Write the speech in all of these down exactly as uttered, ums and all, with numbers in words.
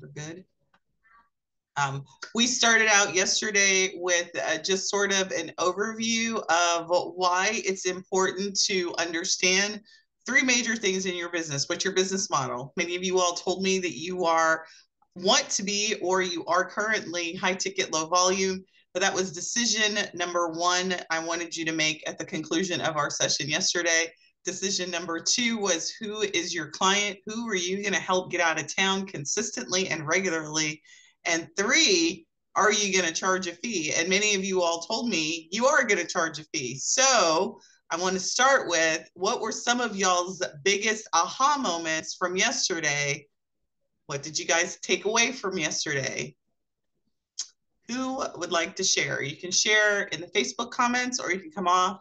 We're good. Um, we started out yesterday with uh, just sort of an overview of why it's important to understand three major things in your business. What's your business model? Many of you all told me that you are want to be, or you are currently, high ticket, low volume. But that was decision number one I wanted you to make at the conclusion of our session yesterday. Decision number two was, who is your client? Who are you going to help get out of town consistently and regularly? And three, are you going to charge a fee? And many of you all told me you are going to charge a fee. So I want to start with, what were some of y'all's biggest aha moments from yesterday? What did you guys take away from yesterday? Who would like to share? You can share in the Facebook comments, or you can come off.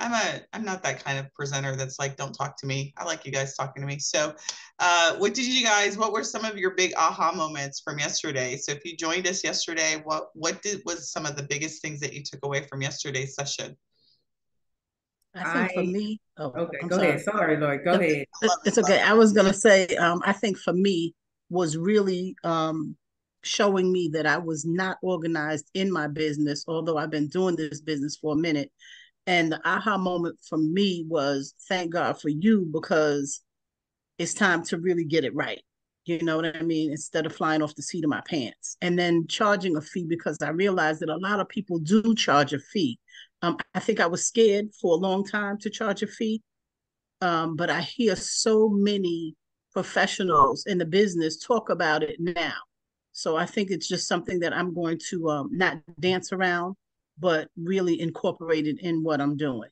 I'm a, I'm not that kind of presenter that's like, don't talk to me. I like you guys talking to me. So uh, what did you guys, what were some of your big aha moments from yesterday? So if you joined us yesterday, what, what did, was some of the biggest things that you took away from yesterday's session? I think I, for me, oh, okay, I'm go sorry. ahead. Sorry, Lori, go it's, ahead. It's okay. I was going to say, um, I think for me was really um, showing me that I was not organized in my business, although I've been doing this business for a minute. And the aha moment for me was, thank God for you, because it's time to really get it right. You know what I mean? Instead of flying off the seat of my pants. And then charging a fee, because I realized that a lot of people do charge a fee. Um, I think I was scared for a long time to charge a fee. Um, but I hear so many professionals in the business talk about it now. So I think it's just something that I'm going to um, not dance around, but really incorporated in what I'm doing.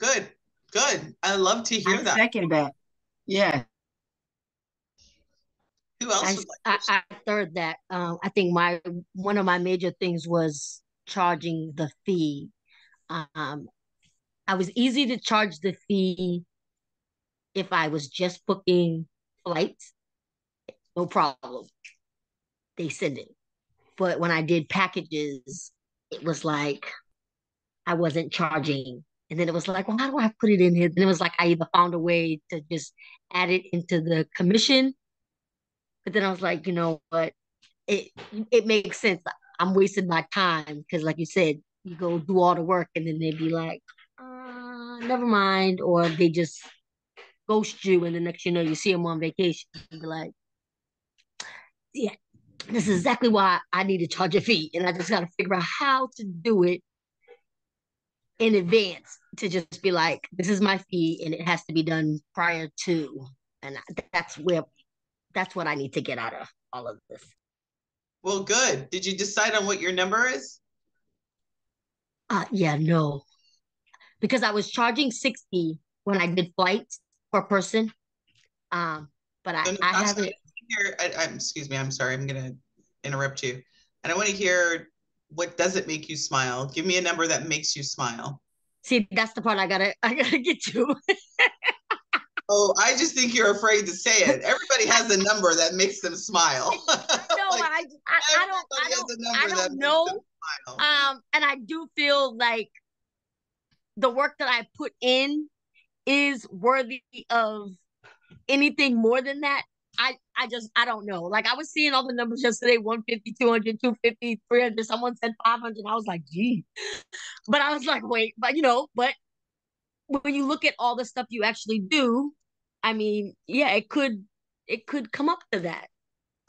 Good, good. I love to hear I that. Second that, yeah. Who else? I, I, I third that. Um, I think my one of my major things was charging the fee. Um, I was easy to charge the fee if I was just booking flights, no problem. They send it. But when I did packages, it was like I wasn't charging. And then it was like, well, how do I put it in here? And it was like I either found a way to just add it into the commission. But then I was like, you know what? It it makes sense. I'm wasting my time, because like you said, you go do all the work and then they'd be like, uh, never mind. Or they just ghost you, and the next you know, you see them on vacation and be like, yeah. This is exactly why I need to charge a fee. And I just got to figure out how to do it in advance to just be like, this is my fee and it has to be done prior to. And that's where, that's what I need to get out of all of this. Well, good. Did you decide on what your number is? Uh, yeah, no. Because I was charging sixty when I did flights per person. Um, but I, I haven't. Here, I, I'm, excuse me, I'm sorry, I'm going to interrupt you. And I want to hear, what does it make you smile? Give me a number that makes you smile. See, that's the part I gotta, I gotta get to. Oh, I just think you're afraid to say it. Everybody has a number that makes them smile. No, like, I, I, I don't, I don't, I don't know. Um, and I do feel like the work that I put in is worthy of anything more than that. I, I just, I don't know. Like, I was seeing all the numbers yesterday, one fifty, two hundred, two fifty, three hundred. Someone said five hundred. I was like, gee. But I was like, wait, but you know, but when you look at all the stuff you actually do, I mean, yeah, it could, it could come up to that.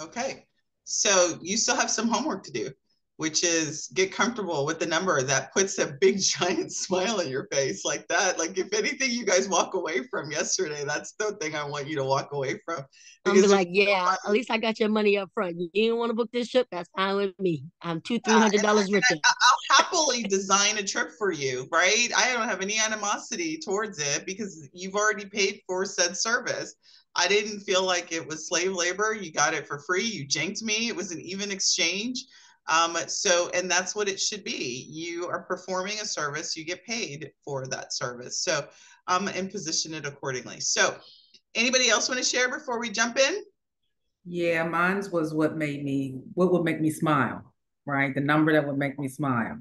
Okay. So you still have some homework to do, which is get comfortable with the number that puts a big giant smile on your face like that. Like, if anything you guys walk away from yesterday, that's the thing I want you to walk away from. I'm like, yeah, at least I got your money up front. You didn't want to book this trip, that's fine with me. I'm two, three hundred dollars richer. I, I'll happily design a trip for you, right? I don't have any animosity towards it, because you've already paid for said service. I didn't feel like it was slave labor. You got it for free. You janked me. It was an even exchange. Um, so, and that's what it should be. You are performing a service, you get paid for that service. So, um, and position it accordingly. So anybody else want to share before we jump in? Yeah, mine's was what made me, what would make me smile, right? The number that would make me smile.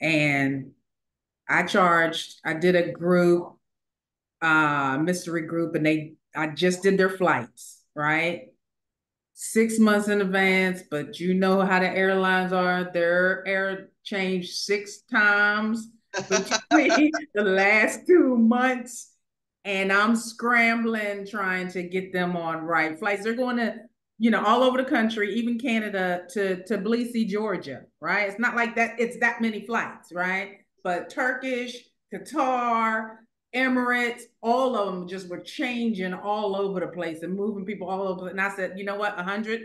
And I charged, I did a group, uh, mystery group, and they, I just did their flights, right? six months in advance, but you know how the airlines are. Their air changed six times between the last two months. And I'm scrambling, trying to get them on right flights. They're going to, you know, all over the country, even Canada, to Tbilisi, Georgia, right? It's not like that. It's that many flights, right? But Turkish, Qatar, Emirates, all of them just were changing all over the place and moving people all over. And I said, you know what, a hundred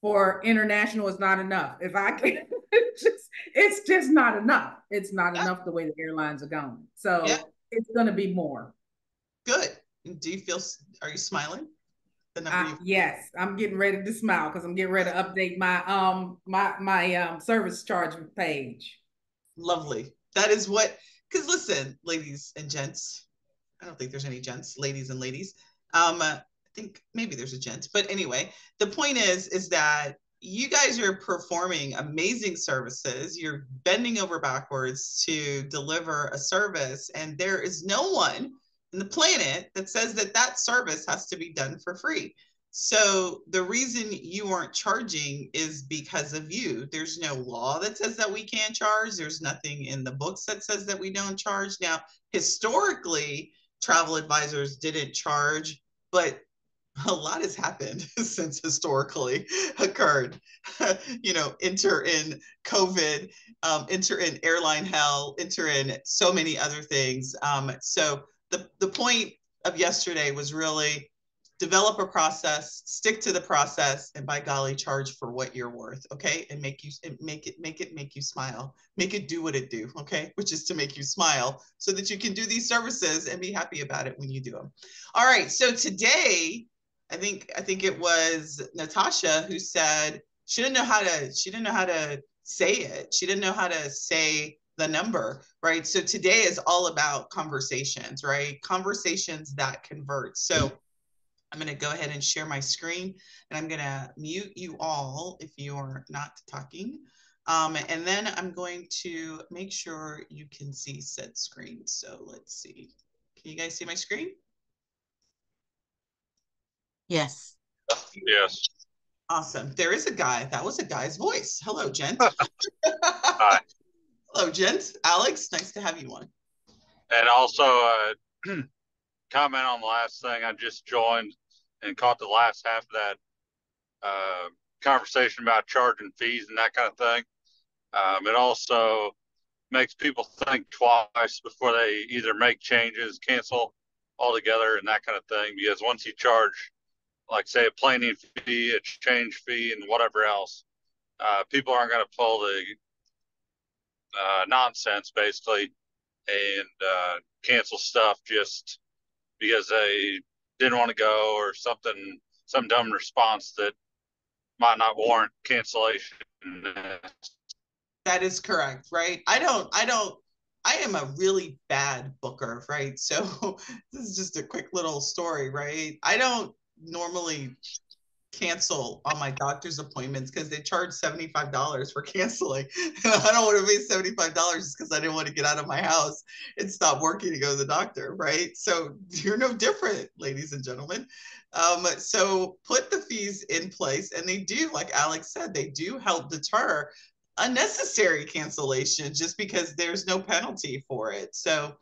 for international is not enough. If I can, it's just, it's just not enough. It's not yeah. enough the way the airlines are going. So yeah. it's going to be more. Good. Do you feel, are you smiling? The number I, yes, I'm getting ready to smile because I'm getting ready to update my, um, my, my um, service charge page. Lovely. That is what, because listen, ladies and gents, I don't think there's any gents, ladies and ladies. Um, I think maybe there's a gent, but anyway, the point is, is that you guys are performing amazing services. You're bending over backwards to deliver a service, and there is no one on the planet that says that that service has to be done for free. So the reason you aren't charging is because of you. There's no law that says that we can't charge. There's nothing in the books that says that we don't charge. Now, historically, travel advisors didn't charge, but a lot has happened since historically occurred. You know, enter in COVID, um, enter in airline hell, enter in so many other things. Um, so the, the point of yesterday was really, develop a process, stick to the process, and by golly, charge for what you're worth, okay? And make you and make it make it make you smile, make it do what it do, okay? Which is to make you smile, so that you can do these services and be happy about it when you do them. All right. So today, I think I think it was Natasha who said she didn't know how to she didn't know how to say it. She didn't know how to say the number, right? So today is all about conversations, right? Conversations that convert. So I'm going to go ahead and share my screen, and I'm going to mute you all if you are not talking. Um, and then I'm going to make sure you can see said screen. So let's see. Can you guys see my screen? Yes. Yes. Awesome. There is a guy. That was a guy's voice. Hello, Jen. Hi. Hello, Jen. Alex, nice to have you on. And also, uh, comment on the last thing. I just joined and caught the last half of that uh, conversation about charging fees and that kind of thing. Um, it also makes people think twice before they either make changes, cancel altogether, and that kind of thing. Because once you charge, like say a planning fee, a change fee, and whatever else, uh, people aren't going to pull the uh, nonsense basically and uh, cancel stuff just because they didn't want to go or something, some dumb response that might not warrant cancellation. That is correct, right? I don't, I don't, I am a really bad booker, right? So this is just a quick little story, right? I don't normally cancel on my doctor's appointments because they charge seventy-five dollars for canceling. I don't want to pay seventy-five dollars just because I didn't want to get out of my house and stop working to go to the doctor, right? So you're no different, ladies and gentlemen. Um, so put the fees in place, and they do, like Alex said, they do help deter unnecessary cancellation just because there's no penalty for it. So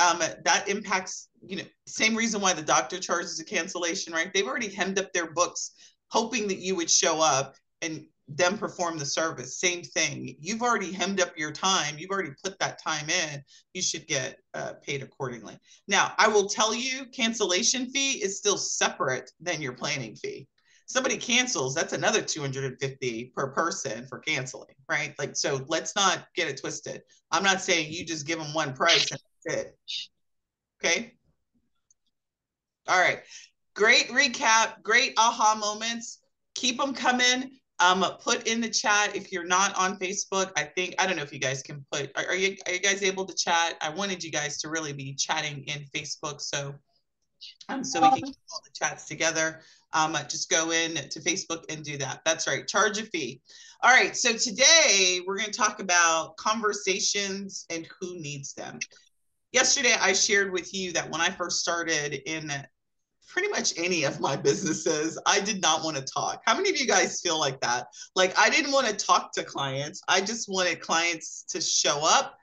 um, that impacts, you know, same reason why the doctor charges a cancellation, right? They've already hemmed up their books, hoping that you would show up and then perform the service. Same thing. You've already hemmed up your time. You've already put that time in. You should get uh, paid accordingly. Now, I will tell you, cancellation fee is still separate than your planning fee. Somebody cancels, that's another two hundred fifty dollars per person for canceling, right? Like, so let's not get it twisted. I'm not saying you just give them one price and that's it. Okay. All right. Great recap. Great aha moments. Keep them coming. Um, put in the chat if you're not on Facebook. I think, I don't know if you guys can put, are, are you are you guys able to chat? I wanted you guys to really be chatting in Facebook. So, um, so we can keep all the chats together. Um, just go in to Facebook and do that. That's right. Charge a fee. All right. So today we're going to talk about conversations and who needs them. Yesterday, I shared with you that when I first started in pretty much any of my businesses, I did not want to talk. How many of you guys feel like that? Like, I didn't want to talk to clients. I just wanted clients to show up.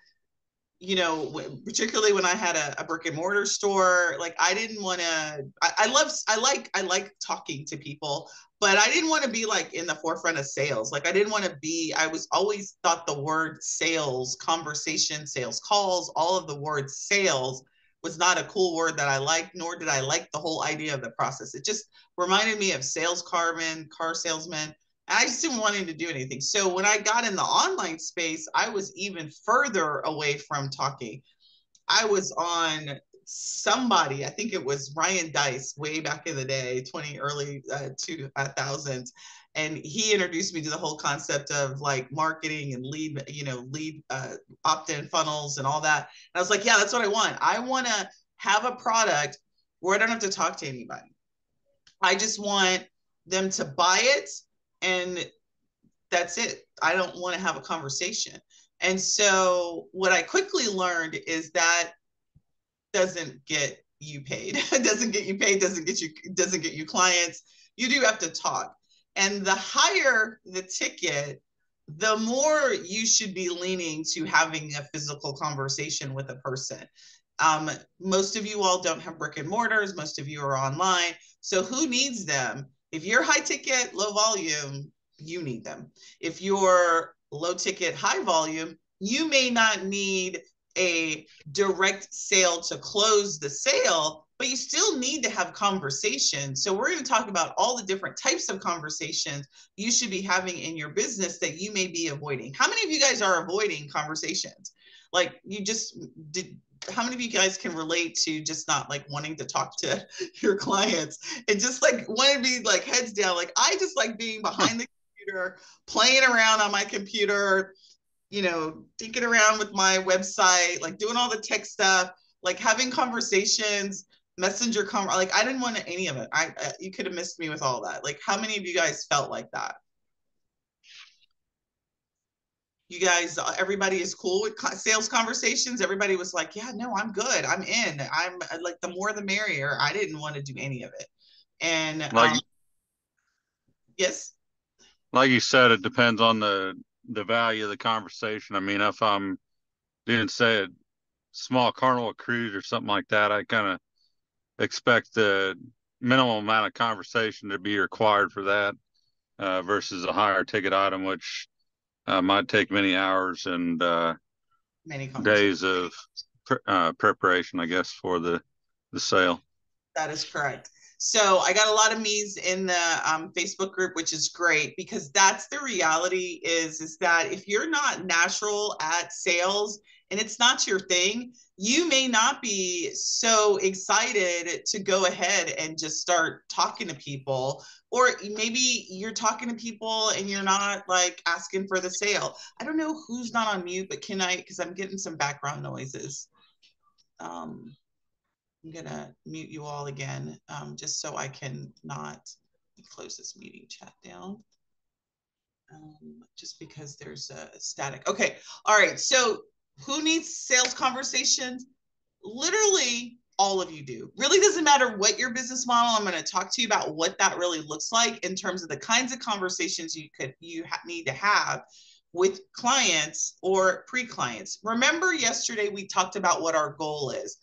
You know, particularly when I had a, a brick and mortar store, like I didn't want to, I, I love, I like, I like talking to people, but I didn't want to be like in the forefront of sales. Like I didn't want to be, I was always thought the word sales, conversation, sales calls, all of the word sales was not a cool word that I liked, nor did I like the whole idea of the process. It just reminded me of sales carmen, car salesman. I just didn't want him to do anything. So when I got in the online space, I was even further away from talking. I was on somebody, I think it was Ryan Dice way back in the day, twenty early two thousands. And he introduced me to the whole concept of like marketing and lead, you know, lead uh, opt-in funnels and all that. And I was like, yeah, that's what I want. I want to have a product where I don't have to talk to anybody. I just want them to buy it. And that's it. I don't want to have a conversation. And so what I quickly learned is that doesn't get you paid. It doesn't get you paid, doesn't get you, doesn't get you clients. You do have to talk. And the higher the ticket, the more you should be leaning to having a physical conversation with a person. Um, most of you all don't have brick and mortars. Most of you are online. So who needs them? If you're high ticket, low volume, you need them. If you're low ticket, high volume, you may not need a direct sale to close the sale, but you still need to have conversations. So we're going to talk about all the different types of conversations you should be having in your business that you may be avoiding. How many of you guys are avoiding conversations? Like you just did. How many of you guys can relate to just not like wanting to talk to your clients and just like want to be like heads down? Like I just like being behind the computer, playing around on my computer, you know, dinking around with my website, like doing all the tech stuff, like having conversations, messenger com. Like I didn't want any of it. I, I you could have missed me with all that. Like how many of you guys felt like that? You guys, everybody is cool with sales conversations. Everybody was like, yeah, no, I'm good. I'm in. I'm like, the more the merrier. I didn't want to do any of it. And like, um, yes. Like you said, it depends on the, the value of the conversation. I mean, if I'm doing, say, a small carnival cruise or something like that, I kind of expect the minimal amount of conversation to be required for that uh, versus a higher ticket item, which Uh, might take many hours and uh, many days of pre uh, preparation, I guess, for the, the sale. That is correct. So I got a lot of me's in the um, Facebook group, which is great because that's the reality is, is that if you're not natural at sales and it's not your thing, you may not be so excited to go ahead and just start talking to people, or maybe you're talking to people and you're not like asking for the sale. I don't know who's not on mute, but can I, because I'm getting some background noises. Um, I'm going to mute you all again, um, just so I can not close this meeting chat down. Um, just because there's a static. Okay. All right. So who needs sales conversations? Literally all of you do. Really doesn't matter what your business model. I'm going to talk to you about what that really looks like in terms of the kinds of conversations you could, you need to have with clients or pre-clients. Remember yesterday we talked about what our goal is.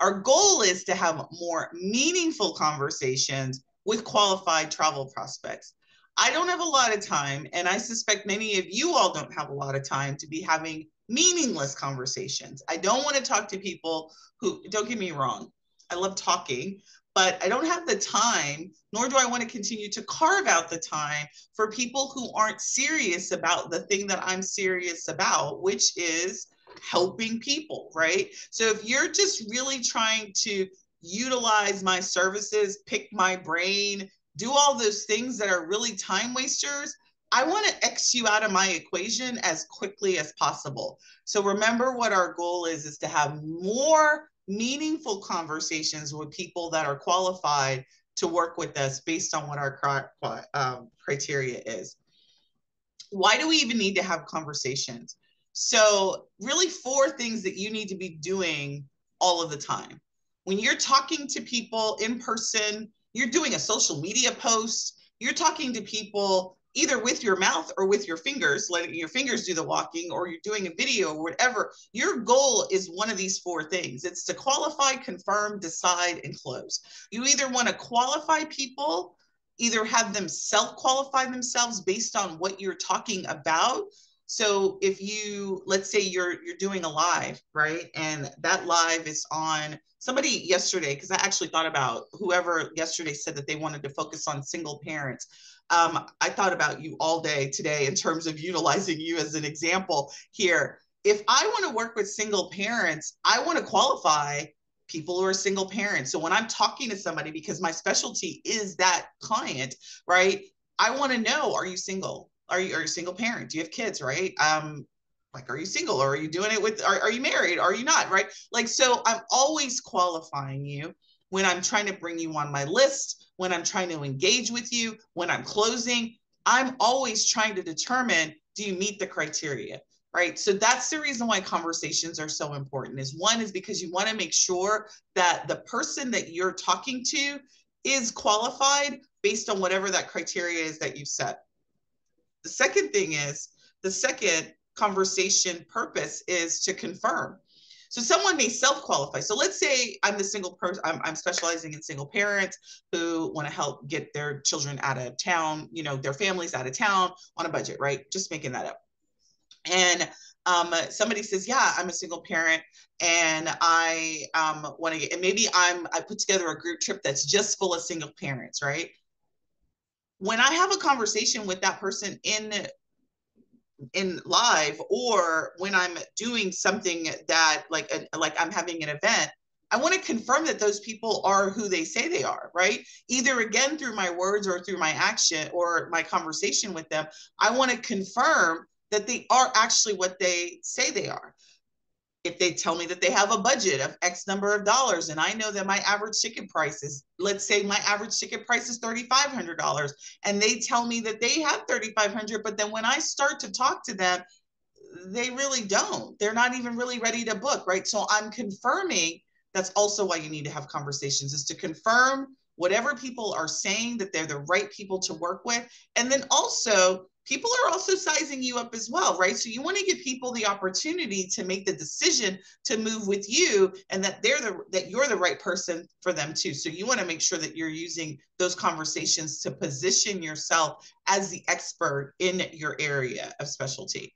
Our goal is to have more meaningful conversations with qualified travel prospects. I don't have a lot of time, and I suspect many of you all don't have a lot of time to be having meaningless conversations. I don't want to talk to people who, don't get me wrong, I love talking, but I don't have the time, nor do I want to continue to carve out the time for people who aren't serious about the thing that I'm serious about, which is helping people, right? So if you're just really trying to utilize my services, pick my brain, do all those things that are really time wasters, I want to X you out of my equation as quickly as possible. So remember what our goal is, is to have more meaningful conversations with people that are qualified to work with us based on what our um, criteria is. Why do we even need to have conversations? So really four things that you need to be doing all of the time. When you're talking to people in person, you're doing a social media post, you're talking to people either with your mouth or with your fingers, letting your fingers do the walking, or you're doing a video or whatever, your goal is one of these four things. It's to qualify, confirm, decide, and close. You either want to qualify people, either have them self-qualify themselves based on what you're talking about. So if you, let's say you're you're doing a live, right? And that live is on somebody yesterday, because I actually thought about whoever yesterday said that they wanted to focus on single parents. Um, I thought about you all day today in terms of utilizing you as an example here. If I want to work with single parents, I want to qualify people who are single parents. So when I'm talking to somebody, because my specialty is that client, right? I want to know, are you single? Are you, are you a single parent? Do you have kids, right? Um, like, are you single, or are you doing it with, are, are you married? Are you not, right? Like, so I'm always qualifying you when I'm trying to bring you on my list, when I'm trying to engage with you, when I'm closing, I'm always trying to determine, do you meet the criteria, right? So that's the reason why conversations are so important. Is one is because you want to make sure that the person that you're talking to is qualified based on whatever that criteria is that you've set. The second thing is, the second conversation purpose is to confirm. So someone may self-qualify. So let's say I'm the single person, I'm, I'm specializing in single parents who want to help get their children out of town, you know, their families out of town on a budget, right? Just making that up. And um, somebody says, yeah, I'm a single parent and I um, want to get, and maybe I'm, I put together a group trip that's just full of single parents, right? When I have a conversation with that person in, in live, or when I'm doing something that like, a, like I'm having an event, I want to confirm that those people are who they say they are, right? Either again, through my words or through my action or my conversation with them, I want to confirm that they are actually what they say they are. If they tell me that they have a budget of X number of dollars, and I know that my average ticket price is, let's say my average ticket price is thirty-five hundred dollars, and they tell me that they have thirty-five hundred dollars, but then when I start to talk to them, they really don't. They're not even really ready to book, right? So I'm confirming. That's also why you need to have conversations, is to confirm whatever people are saying that they're the right people to work with. And then also, people are also sizing you up as well, right? So you want to give people the opportunity to make the decision to move with you, and that they're the, that you're the right person for them too. So you want to make sure that you're using those conversations to position yourself as the expert in your area of specialty.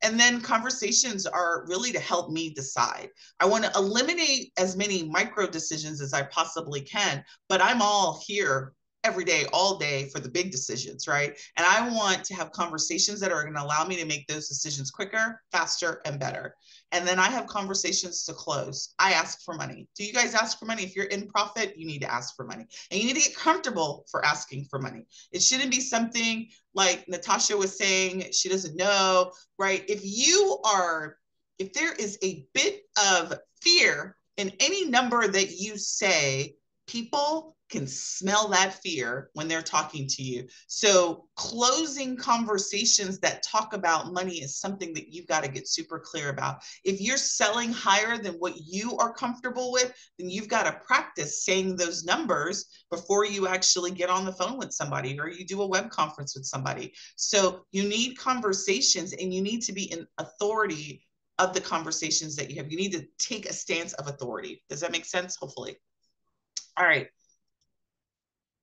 And then conversations are really to help me decide. I want to eliminate as many micro decisions as I possibly can, but I'm all here every day, all day for the big decisions, right? And I want to have conversations that are going to allow me to make those decisions quicker, faster, and better. And then I have conversations to close. I ask for money. Do you guys ask for money? If you're in profit, you need to ask for money. And you need to get comfortable for asking for money. It shouldn't be something like Natasha was saying, she doesn't know, right? If you are, if there is a bit of fear in any number that you say, people can smell that fear when they're talking to you. So closing conversations that talk about money is something that you've got to get super clear about. If you're selling higher than what you are comfortable with, then you've got to practice saying those numbers before you actually get on the phone with somebody or you do a web conference with somebody. So you need conversations, and you need to be in authority of the conversations that you have. You need to take a stance of authority. Does that make sense? Hopefully. All right.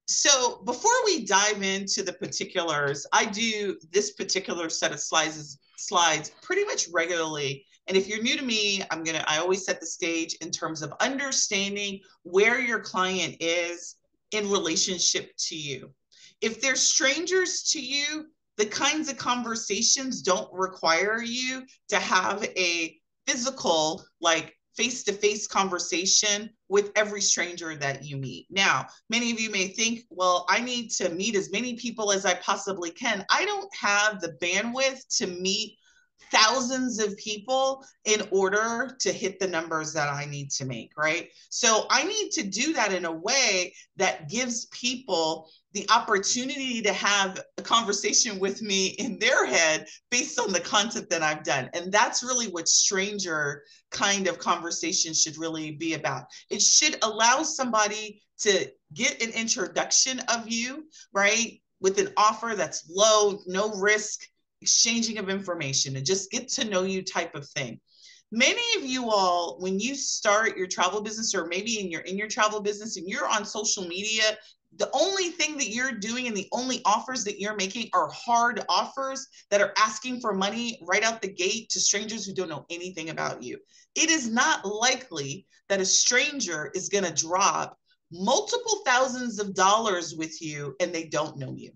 So before we dive into the particulars, I do this particular set of slides slides pretty much regularly. And if you're new to me, I'm going to, I always set the stage in terms of understanding where your client is in relationship to you. If they're strangers to you, the kinds of conversations don't require you to have a physical, like, face-to-face conversation with every stranger that you meet. Now, many of you may think, well, I need to meet as many people as I possibly can. I don't have the bandwidth to meet thousands of people in order to hit the numbers that I need to make, right? So I need to do that in a way that gives people the opportunity to have a conversation with me in their head based on the content that I've done. And that's really what stranger kind of conversation should really be about. It should allow somebody to get an introduction of you, right? With an offer that's low, no risk, exchanging of information, and just get to know you type of thing. Many of you all, when you start your travel business, or maybe in your, in your travel business and you're on social media, the only thing that you're doing and the only offers that you're making are hard offers that are asking for money right out the gate to strangers who don't know anything about you. It is not likely that a stranger is going to drop multiple thousands of dollars with you and they don't know you.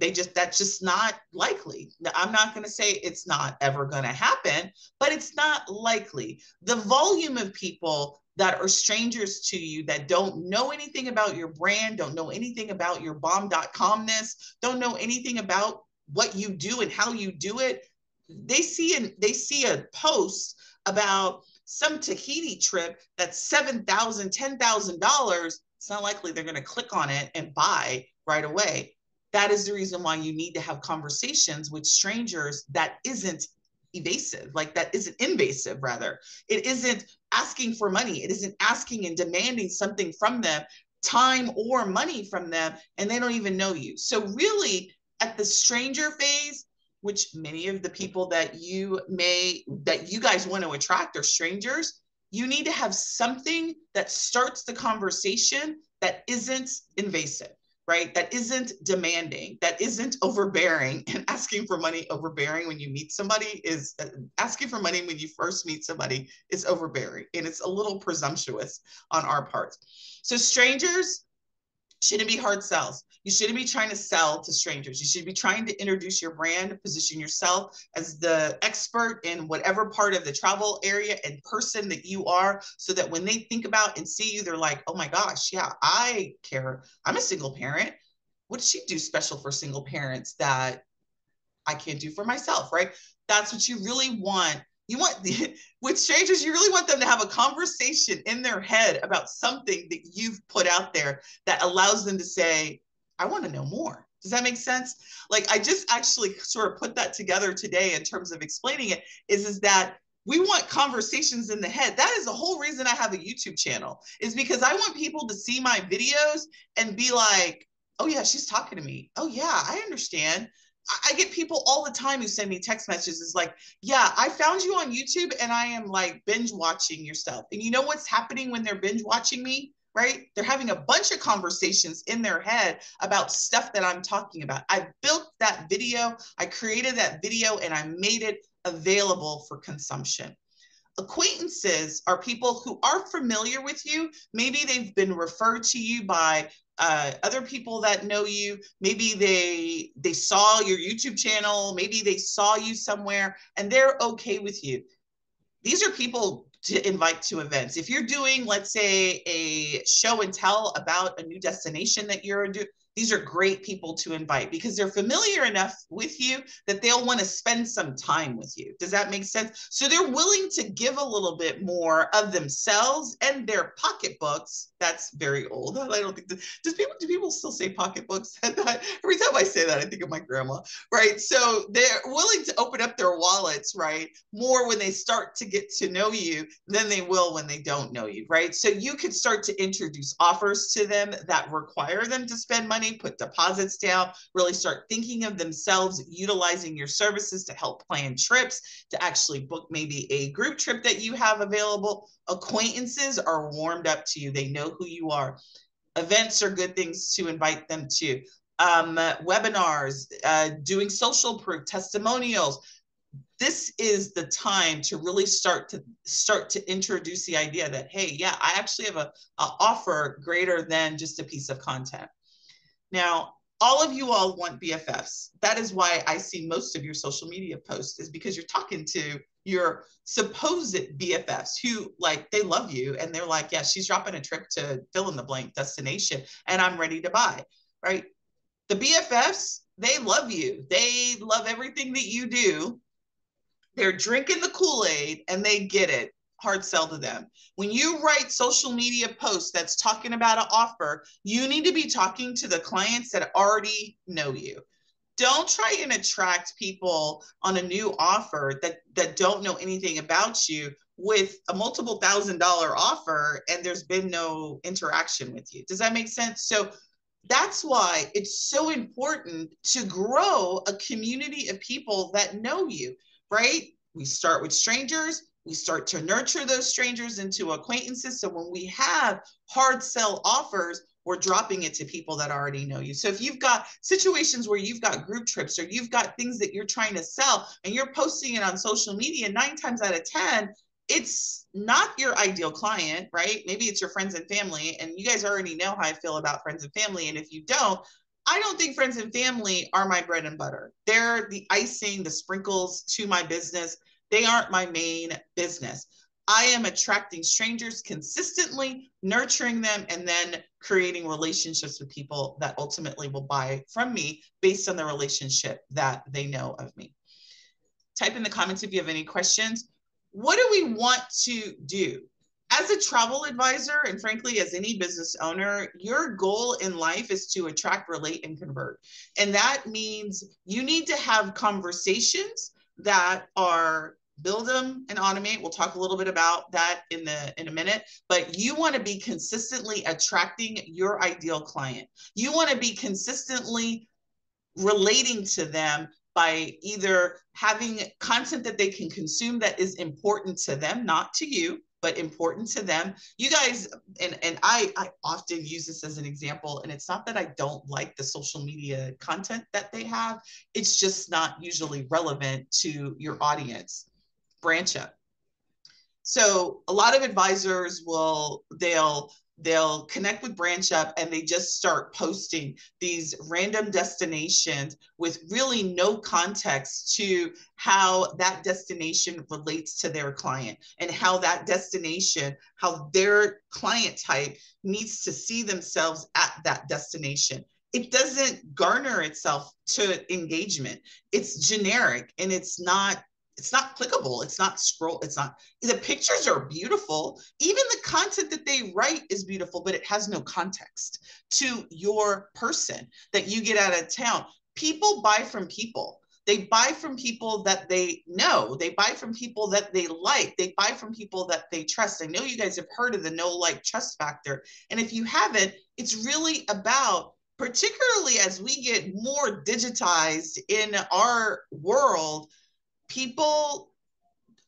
They just, that's just not likely. I'm not going to say it's not ever going to happen, but it's not likely. The volume of people that are strangers to you, that don't know anything about your brand, don't know anything about your bomb dot com-ness, don't know anything about what you do and how you do it. They see, an, they see a post about some Tahiti trip that's seven thousand dollars, ten thousand dollars. It's not likely they're going to click on it and buy right away. That is the reason why you need to have conversations with strangers that isn't evasive, like that isn't invasive, rather. It isn't asking for money. It isn't asking and demanding something from them, time or money from them, and they don't even know you. So really at the stranger phase, which many of the people that you may, that you guys want to attract are strangers, you need to have something that starts the conversation that isn't invasive, right? That isn't demanding, that isn't overbearing. And asking for money overbearing when you meet somebody is, uh, asking for money when you first meet somebody is overbearing. And it's a little presumptuous on our part. So strangers shouldn't be hard sells. You shouldn't be trying to sell to strangers. You should be trying to introduce your brand, position yourself as the expert in whatever part of the travel area and person that you are, so that when they think about and see you, they're like, oh my gosh, yeah, I care. I'm a single parent. What does she do special for single parents that I can't do for myself, right? That's what you really want. You want, with strangers, you really want them to have a conversation in their head about something that you've put out there that allows them to say, I want to know more. Does that make sense? Like, I just actually sort of put that together today in terms of explaining it, is, is that we want conversations in the head. That is the whole reason I have a YouTube channel, is because I want people to see my videos and be like, oh yeah, she's talking to me. Oh yeah, I understand. I get people all the time who send me text messages like, yeah, I found you on YouTube and I am like binge watching your stuff. And you know what's happening when they're binge watching me, right? They're having a bunch of conversations in their head about stuff that I'm talking about. I built that video, I created that video, and I made it available for consumption. Acquaintances are people who are familiar with you. Maybe they've been referred to you by uh, other people that know you. Maybe they, they saw your YouTube channel. Maybe they saw you somewhere and they're okay with you. These are people to invite to events. If you're doing, let's say, a show and tell about a new destination that you're doing, these are great people to invite because they're familiar enough with you that they'll want to spend some time with you. Does that make sense? So they're willing to give a little bit more of themselves and their pocketbooks. That's very old. I don't think, does people, do people still say pocketbooks? Every time I say that, I think of my grandma, right? So they're willing to open up their wallets, right? More when they start to get to know you than they will when they don't know you, right? So you could start to introduce offers to them that require them to spend money, put deposits down, really start thinking of themselves utilizing your services to help plan trips, to actually book maybe a group trip that you have available. Acquaintances are warmed up to you. They know who you are. Events are good things to invite them to. Um, uh, webinars, uh, doing social proof, testimonials. This is the time to really start to start to introduce the idea that, hey, yeah, I actually have a, a offer greater than just a piece of content. Now, all of you all want B F Fs. That is why I see most of your social media posts, is because you're talking to your supposed B F Fs who, like, they love you and they're like, yeah, she's dropping a trip to fill in the blank destination and I'm ready to buy, right? The B F Fs, they love you. They love everything that you do. They're drinking the Kool-Aid and they get it. Hard sell to them. When you write social media posts that's talking about an offer, you need to be talking to the clients that already know you. Don't try and attract people on a new offer that, that don't know anything about you with a multiple thousand dollar offer and there's been no interaction with you. Does that make sense? So that's why it's so important to grow a community of people that know you, right? We start with strangers. We start to nurture those strangers into acquaintances. So when we have hard sell offers, we're dropping it to people that already know you. So if you've got situations where you've got group trips or you've got things that you're trying to sell and you're posting it on social media, nine times out of ten, it's not your ideal client, right? Maybe it's your friends and family, and you guys already know how I feel about friends and family. And if you don't, I don't think friends and family are my bread and butter. They're the icing, the sprinkles to my business. They aren't my main business. I am attracting strangers consistently, nurturing them, and then creating relationships with people that ultimately will buy from me based on the relationship that they know of me. Type in the comments if you have any questions. What do we want to do? As a travel advisor, and frankly, as any business owner, your goal in life is to attract, relate, and convert. And that means you need to have conversations that are build them and automate. We'll talk a little bit about that in the in a minute, but you want to be consistently attracting your ideal client. You want to be consistently relating to them by either having content that they can consume that is important to them, not to you, but important to them. You guys, and, and I, I often use this as an example, and it's not that I don't like the social media content that they have. It's just not usually relevant to your audience. Branch up. So a lot of advisors will, they'll, they'll connect with Branch Up and they just start posting these random destinations with really no context to how that destination relates to their client and how that destination, how their client type needs to see themselves at that destination. It doesn't garner itself to engagement. It's generic and it's not It's not clickable. It's not scroll. It's not, the pictures are beautiful. Even the content that they write is beautiful, but it has no context to your person that you get out of town. People buy from people. They buy from people that they know. They buy from people that they like. They buy from people that they trust. I know you guys have heard of the no like trust factor. And if you haven't, it's really about, particularly as we get more digitized in our world, people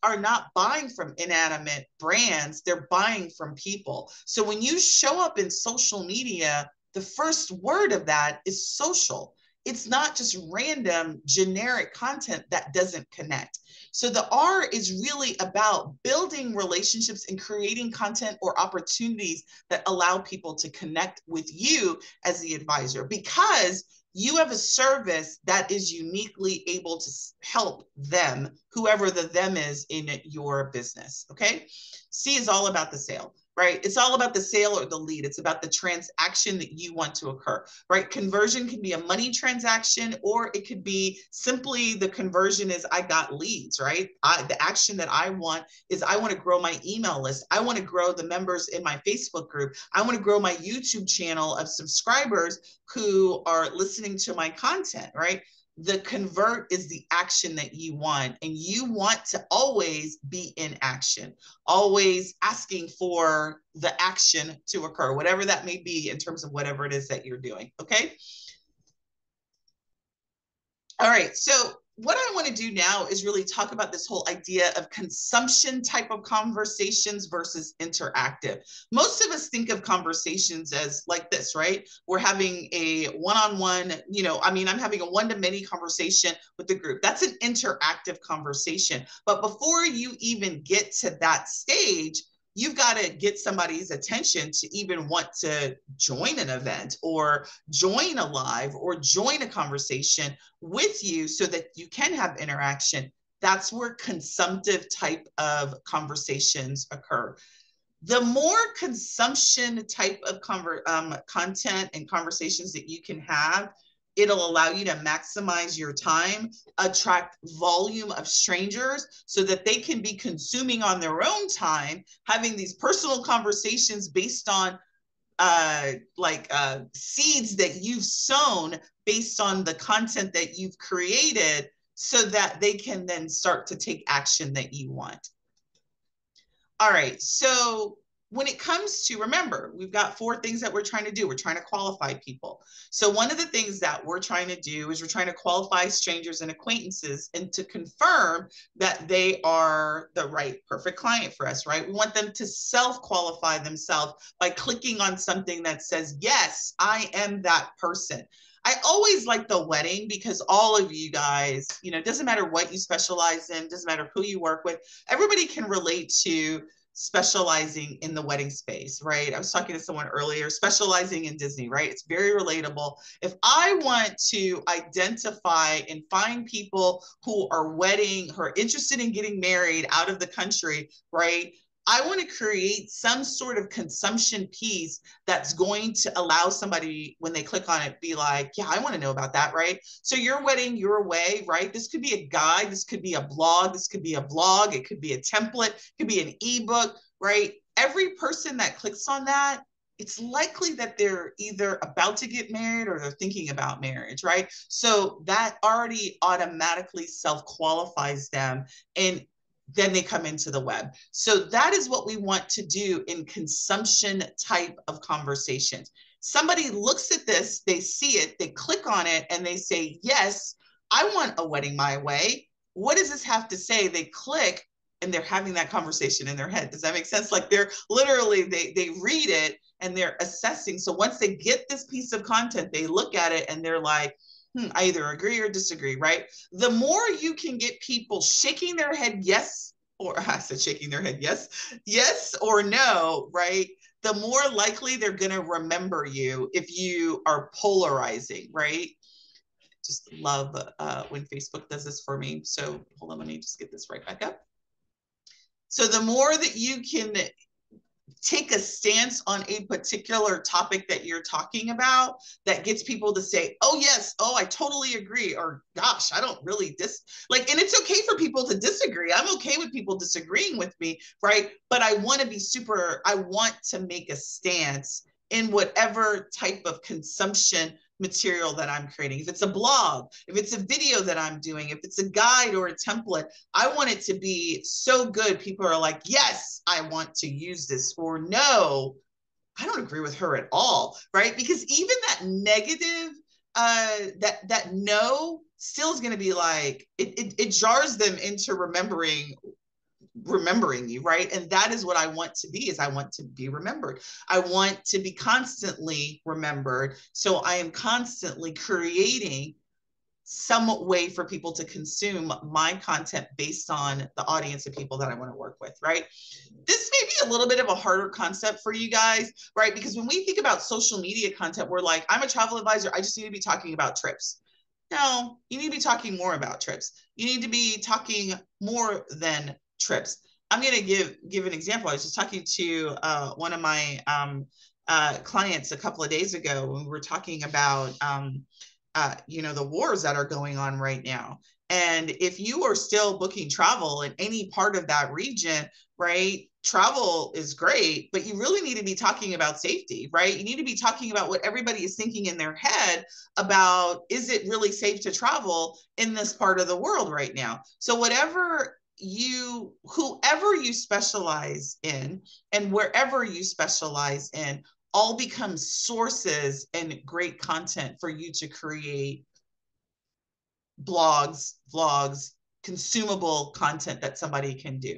are not buying from inanimate brands. They're buying from people. So when you show up in social media, the first word of that is social. It's not just random generic content that doesn't connect. So the R is really about building relationships and creating content or opportunities that allow people to connect with you as the advisor, because you have a service that is uniquely able to help them, whoever the them is in your business, okay? C is all about the sale, right? It's all about the sale or the lead. It's about the transaction that you want to occur, right? Conversion can be a money transaction, or it could be simply the conversion is I got leads, right? I, the action that I want is I want to grow my email list. I want to grow the members in my Facebook group. I want to grow my YouTube channel of subscribers who are listening to my content, right? The convert is the action that you want, and you want to always be in action, always asking for the action to occur, whatever that may be in terms of whatever it is that you're doing, okay? All right, so what I want to do now is really talk about this whole idea of consumption type of conversations versus interactive. Most of us think of conversations as like this, right? We're having a one-on-one, you know, I mean, I'm having a one-to-many conversation with the group. That's an interactive conversation. But before you even get to that stage, you've got to get somebody's attention to even want to join an event or join a live or join a conversation with you so that you can have interaction. That's where consumptive type of conversations occur. The more consumption type of conver- um, content and conversations that you can have, It'll allow you to maximize your time, attract volume of strangers so that they can be consuming on their own time, having these personal conversations based on uh, like uh, seeds that you've sown based on the content that you've created, so that they can then start to take action that you want. All right, so when it comes to, remember, we've got four things that we're trying to do. We're trying to qualify people. So one of the things that we're trying to do is we're trying to qualify strangers and acquaintances and to confirm that they are the right perfect client for us, right? We want them to self-qualify themselves by clicking on something that says, yes, I am that person. I always like the wedding because all of you guys, you know, it doesn't matter what you specialize in, doesn't matter who you work with, everybody can relate to specializing in the wedding space, right? I was talking to someone earlier, specializing in Disney, right? It's very relatable. If I want to identify and find people who are wedding, who are interested in getting married out of the country, right? I want to create some sort of consumption piece that's going to allow somebody, when they click on it, be like, yeah, I want to know about that, right? So your wedding, your way, right? This could be a guide. This could be a blog. This could be a vlog. It could be a template. It could be an ebook, right? Every person that clicks on that, it's likely that they're either about to get married or they're thinking about marriage, right? So that already automatically self-qualifies them, and then they come into the web. So that is what we want to do in consumption type of conversations. Somebody looks at this, they see it, they click on it, and they say, yes, I want a wedding my way. What does this have to say? They click and they're having that conversation in their head. Does that make sense? Like they're literally, they, they read it and they're assessing. So once they get this piece of content, they look at it and they're like, I either agree or disagree, right? The more you can get people shaking their head yes, or I said shaking their head yes, yes or no, right? The more likely they're going to remember you if you are polarizing, right? Just love uh, when Facebook does this for me. So hold on, let me just get this right back up. So the more that you can take a stance on a particular topic that you're talking about that gets people to say, oh, yes, oh, I totally agree, or gosh, I don't really dis like, and it's okay for people to disagree. I'm okay with people disagreeing with me, right? But I want to be super, I want to make a stance in whatever type of consumption material that I'm creating. If it's a blog, if it's a video that I'm doing, if it's a guide or a template, I want it to be so good people are like, yes, I want to use this, or no, I don't agree with her at all, right? Because even that negative, uh, that that no still is going to be like, it, it, it jars them into remembering remembering you, right? And that is what I want to be, is I want to be remembered. I want to be constantly remembered. So I am constantly creating some way for people to consume my content based on the audience of people that I want to work with, right? This may be a little bit of a harder concept for you guys, right? Because when we think about social media content, we're like, I'm a travel advisor. I just need to be talking about trips. No, you need to be talking more about trips. You need to be talking more than trips. I'm going to give give an example. I was just talking to uh, one of my um, uh, clients a couple of days ago when we were talking about, um, uh, you know, the wars that are going on right now. And if you are still booking travel in any part of that region, right, travel is great, but you really need to be talking about safety, right? You need to be talking about what everybody is thinking in their head about, is it really safe to travel in this part of the world right now? So whatever you, whoever you specialize in and wherever you specialize in, all become sources and great content for you to create blogs, vlogs, consumable content that somebody can do.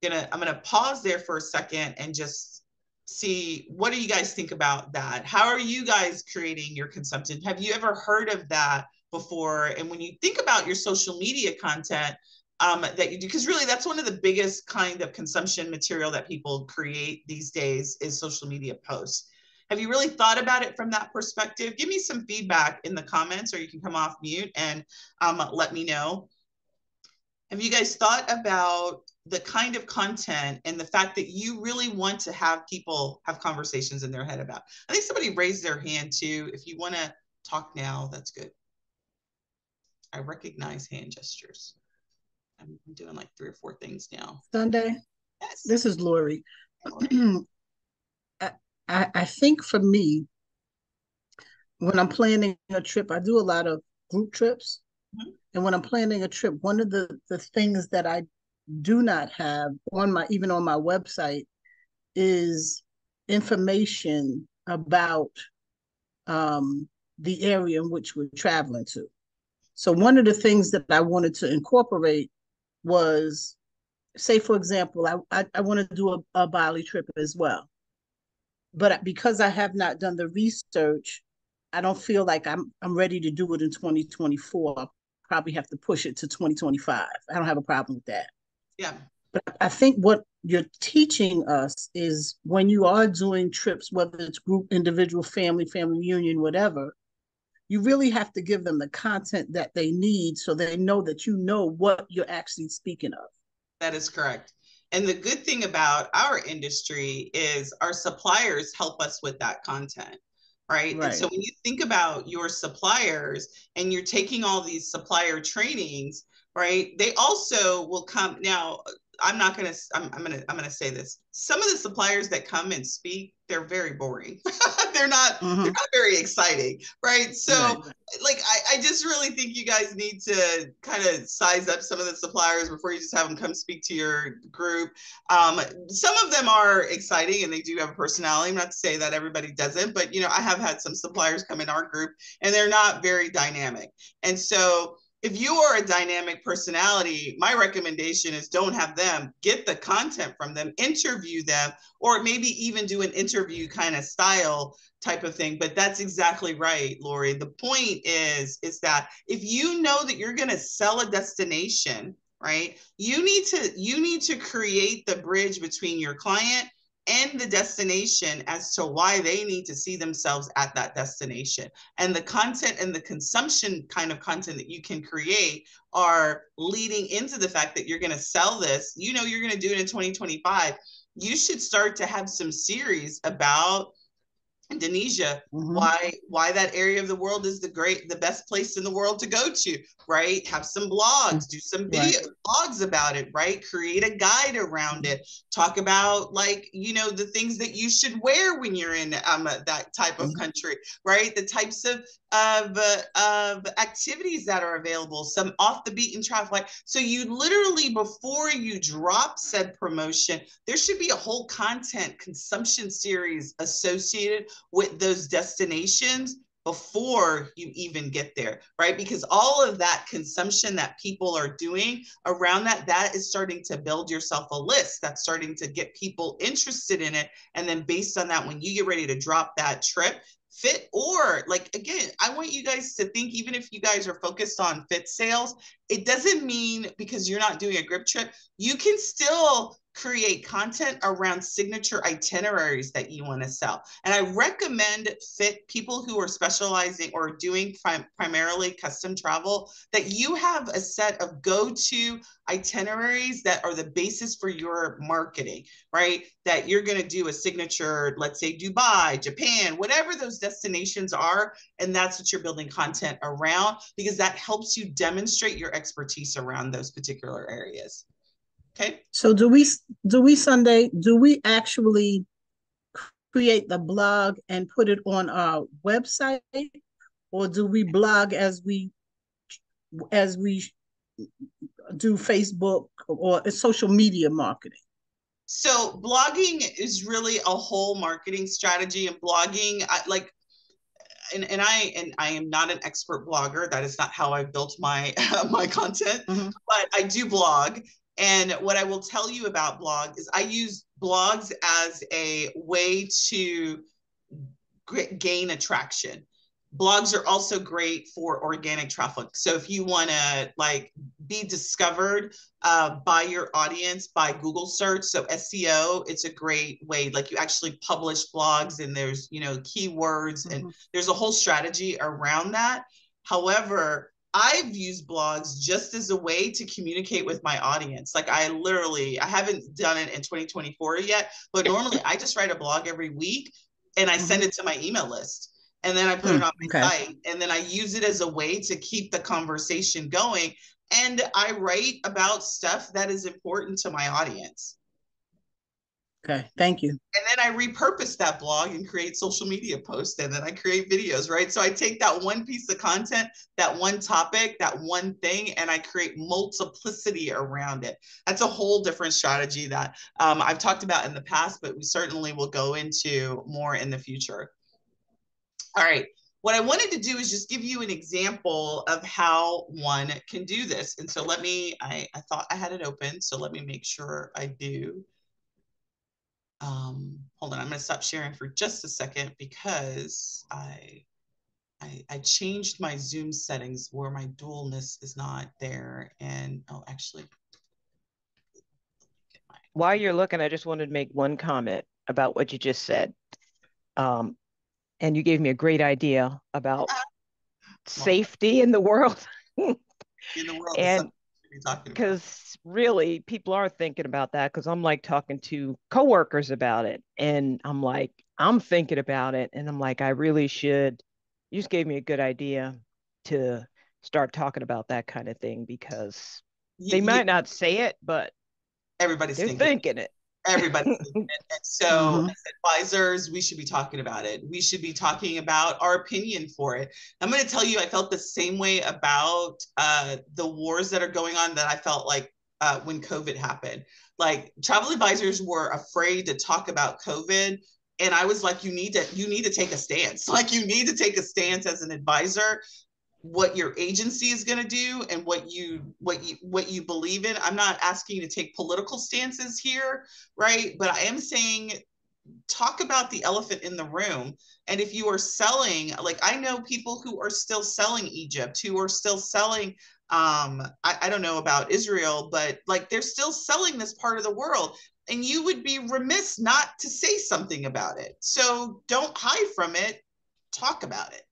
Gonna, I'm gonna pause there for a second and just see, what do you guys think about that? How are you guys creating your consumption? Have you ever heard of that before? And when you think about your social media content, um, that you do, because really that's one of the biggest kind of consumption material that people create these days is social media posts. Have you really thought about it from that perspective? Give me some feedback in the comments, or you can come off mute and um, let me know. Have you guys thought about the kind of content and the fact that you really want to have people have conversations in their head about? I think somebody raised their hand too. If you want to Talk now, that's good. I recognize hand gestures. I'm doing like three or four things now. Sundey, yes. This is Lori. I, I think for me, when I'm planning a trip, I do a lot of group trips. Mm-hmm. And when I'm planning a trip, one of the, the things that I do not have on my, even on my website, is information about um, the area in which we're traveling to. So one of the things that I wanted to incorporate was, say, for example, I, I, I want to do a, a Bali trip as well. But because I have not done the research, I don't feel like I'm I'm ready to do it in twenty twenty-four. I'll probably have to push it to twenty twenty-five. I don't have a problem with that. Yeah. But I think what you're teaching us is when you are doing trips, whether it's group, individual, family, family reunion, whatever, you really have to give them the content that they need so they know that you know what you're actually speaking of. That is correct. And the good thing about our industry is our suppliers help us with that content, right? Right. And so when you think about your suppliers and you're taking all these supplier trainings, right? They also will come. Now, I'm not going to, I'm, I'm going to, I'm going to say this. Some of the suppliers that come and speak, they're very boring. They're not, mm-hmm. they're not very exciting. Right. So right. like, I, I just really think you guys need to kind of size up some of the suppliers before you just have them come speak to your group. Um, some of them are exciting and they do have a personality. I'm not to say that everybody doesn't, but you know, I have had some suppliers come in our group and they're not very dynamic. And so if you are a dynamic personality, my recommendation is don't have them. Get the content from them, interview them, or maybe even do an interview kind of style type of thing. But that's exactly right, Lori. The point is, is that if you know that you're going to sell a destination, right, you need to, you need to create the bridge between your client and the destination as to why they need to see themselves at that destination. And the content and the consumption kind of content that you can create are leading into the fact that you're going to sell this. You know, you're going to do it in twenty twenty-five. You should start to have some series about Indonesia, mm-hmm. why why that area of the world is the great the best place in the world to go to, right? Have some blogs, do some video right. blogs about it, right? Create a guide around it. Talk about, like, you know, the things that you should wear when you're in um, that type of country, right? The types of of uh, of activities that are available, some off the beaten track. Like, so you literally, before you drop said promotion, there should be a whole content consumption series associated with those destinations before you even get there, right? Because all of that consumption that people are doing around that, that is starting to build yourself a list. That's starting to get people interested in it. And then based on that, when you get ready to drop that trip, fit or like, again, I want you guys to think, even if you guys are focused on fit sales, it doesn't mean because you're not doing a group trip, you can still create content around signature itineraries that you want to sell. And I recommend fit people who are specializing or doing prim- primarily custom travel, that you have a set of go-to itineraries that are the basis for your marketing, right? That you're going to do a signature, let's say Dubai, Japan, whatever those destinations are. And that's what you're building content around, because that helps you demonstrate your expertise around those particular areas. Okay. So do we, do we Sundey, do we actually create the blog and put it on our website, or do we blog as we, as we do Facebook or social media marketing? So blogging is really a whole marketing strategy, and blogging, I, like, And, and I and I am not an expert blogger. That is not how I built my uh, my content, mm-hmm. but I do blog. And what I will tell you about blog is I use blogs as a way to g- gain attraction. Blogs are also great for organic traffic. So if you want to, like, be discovered uh, by your audience by Google search, so S E O, it's a great way. Like, you actually publish blogs and there's, you know, keywords, mm-hmm. and there's a whole strategy around that. However, I've used blogs just as a way to communicate with my audience. Like, I literally, I haven't done it in twenty twenty-four yet, but normally I just write a blog every week and I mm-hmm. send it to my email list. and then I put mm, it on my okay. site, and then I use it as a way to keep the conversation going. And I write about stuff that is important to my audience. Okay, thank you. And then I repurpose that blog and create social media posts, and then I create videos, right? So I take that one piece of content, that one topic, that one thing, and I create multiplicity around it. That's a whole different strategy that um, I've talked about in the past, but we certainly will go into more in the future. All right. What I wanted to do is just give you an example of how one can do this. And so let me, I, I thought I had it open, so let me make sure I do. Um, hold on, I'm gonna stop sharing for just a second because I, I, I changed my Zoom settings where my dualness is not there. And, oh, actually. While you're looking, I just wanted to make one comment about what you just said. Um, And you gave me a great idea about well, safety in the world. in the world and because really people are thinking about that, because I'm like talking to coworkers about it. And I'm like, I'm thinking about it. And I'm like, I really should. You just gave me a good idea to start talking about that kind of thing, because you, they might you, not say it, but everybody's they're thinking, thinking it. Everybody. And so mm-hmm. as advisors, we should be talking about it. We should be talking about our opinion for it. I'm going to tell you, I felt the same way about uh, the wars that are going on that I felt like uh, when COVID happened. Like travel advisors were afraid to talk about COVID. And I was like, you need to, you need to take a stance. Like you need to take a stance as an advisor, what your agency is going to do and what you, what you, what you believe in. I'm not asking you to take political stances here, right? But I am saying, talk about the elephant in the room. And if you are selling, like I know people who are still selling Egypt, who are still selling, um, I, I don't know about Israel, but like they're still selling this part of the world. And you would be remiss not to say something about it. So don't hide from it. Talk about it,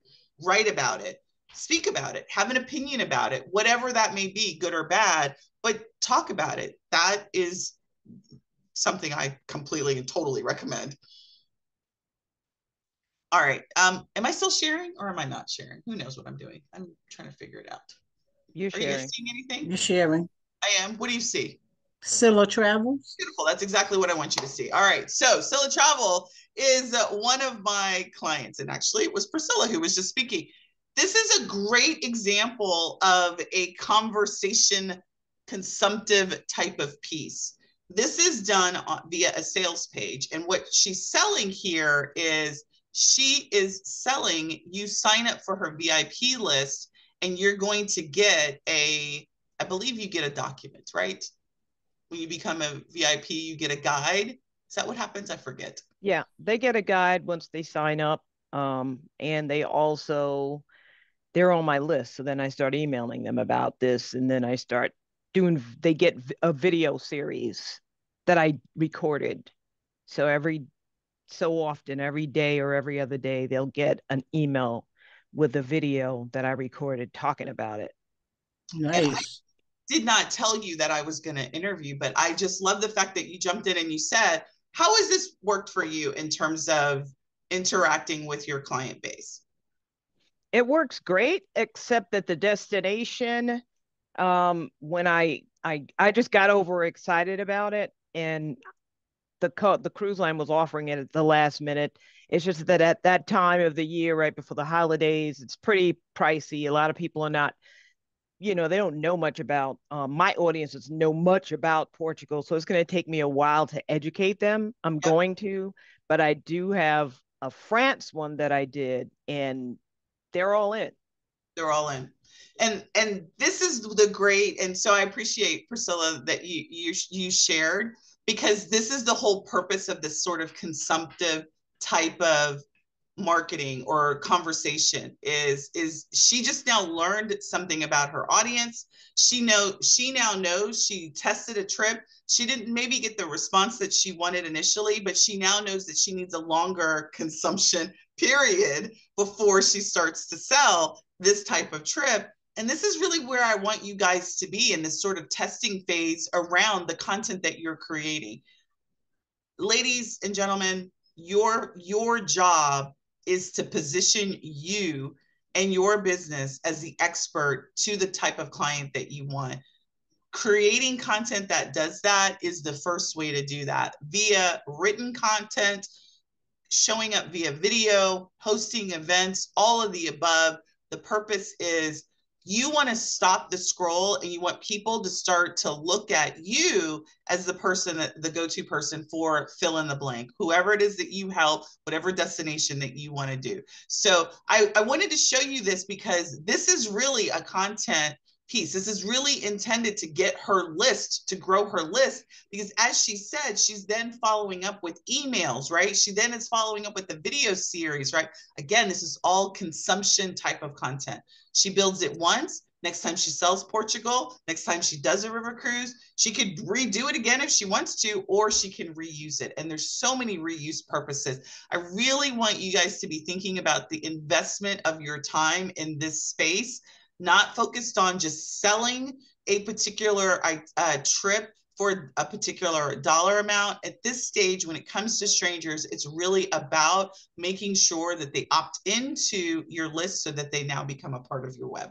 write about it. Speak about it, have an opinion about it, whatever that may be, good or bad, but talk about it. That is something I completely and totally recommend. All right, um, am I still sharing or am I not sharing? Who knows what I'm doing? I'm trying to figure it out. You're sharing. Are you guys seeing anything? You're sharing. I am, what do you see? Scylla Travel. Beautiful, that's exactly what I want you to see. All right, so Scylla Travel is uh, one of my clients, and actually it was Priscilla who was just speaking. This is a great example of a conversation consumptive type of piece. This is done on, via a sales page. And what she's selling here is she is selling, you sign up for her V I P list and you're going to get a, I believe you get a document, right? When you become a V I P, you get a guide. Is that what happens? I forget. Yeah, they get a guide once they sign up. Um, and they also... they're on my list. So then I start emailing them about this. And then I start doing, they get a video series that I recorded. So every, so often, every day or every other day, they'll get an email with a video that I recorded talking about it. Nice. I did not tell you that I was going to interview, but I just love the fact that you jumped in and you said, how has this worked for you in terms of interacting with your client base? It works great, except that the destination, um, when I, I, I just got overexcited about it, and the the cruise line was offering it at the last minute. It's just that at that time of the year, right before the holidays, it's pretty pricey. A lot of people are not, you know, they don't know much about, um, my audiences know much about Portugal. So it's going to take me a while to educate them. I'm going to, but I do have a France one that I did, and they're all in. They're all in. And and this is the great, and so I appreciate, Priscilla, that you, you, you shared, because this is the whole purpose of this sort of consumptive type of marketing or conversation is, is she just now learned something about her audience. She know, she now knows she tested a trip. She didn't maybe get the response that she wanted initially, but she now knows that she needs a longer consumption period before she starts to sell this type of trip. And this is really where I want you guys to be in this sort of testing phase around the content that you're creating. Ladies and gentlemen, your, your job is to position you and your business as the expert to the type of client that you want. Creating content that does that is the first way to do that, via written content, showing up via video, hosting events, all of the above. The purpose is you want to stop the scroll and you want people to start to look at you as the person, that, the go-to person for fill in the blank, whoever it is that you help, whatever destination that you want to do. So I, I wanted to show you this because this is really a content piece. This is really intended to get her list, to grow her list, because as she said, she's then following up with emails, right? She then is following up with the video series, right? Again, this is all consumption type of content. She builds it once. Next time she sells Portugal, next time she does a river cruise, she could redo it again if she wants to, or she can reuse it. And there's so many reuse purposes. I really want you guys to be thinking about the investment of your time in this space, not focused on just selling a particular uh, trip for a particular dollar amount. At this stage, when it comes to strangers, it's really about making sure that they opt into your list so that they now become a part of your web.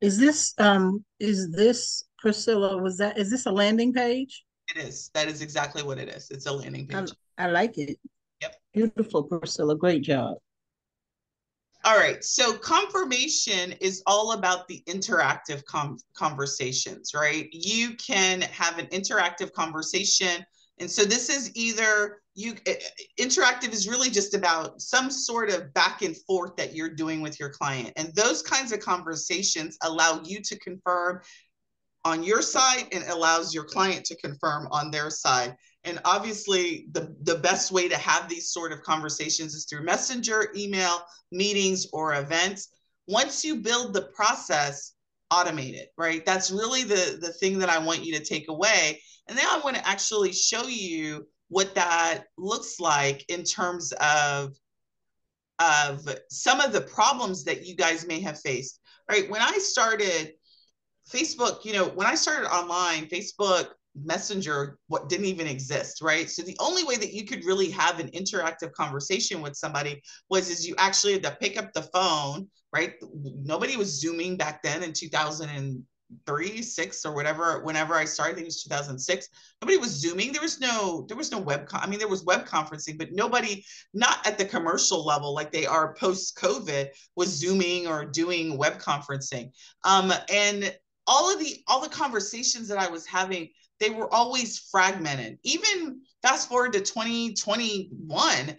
Is this, um, is this, Priscilla, was that, is this a landing page? It is. That is exactly what it is. It's a landing page. I, I like it. Yep. Beautiful, Priscilla. Great job. All right, so confirmation is all about the interactive conversations, right? You can have an interactive conversation. And so this is either you, interactive is really just about some sort of back and forth that you're doing with your client. And those kinds of conversations allow you to confirm on your side and allows your client to confirm on their side. And obviously the, the best way to have these sort of conversations is through messenger, email, meetings, or events. Once you build the process, automate it, right? That's really the, the thing that I want you to take away. And now I want to actually show you what that looks like in terms of, of some of the problems that you guys may have faced, right? When I started Facebook, you know, when I started online, Facebook Messenger what didn't even exist, right? So the only way that you could really have an interactive conversation with somebody was is you actually had to pick up the phone, right? Nobody was Zooming back then in two thousand three, six, or whatever. Whenever I started, I think it was two thousand six. Nobody was Zooming. There was no, there was no web. I mean, there was web conferencing, but nobody, not at the commercial level like they are post COVID, was Zooming or doing web conferencing. Um, and all of the all the conversations that I was having, they were always fragmented. Even fast forward to twenty twenty-one,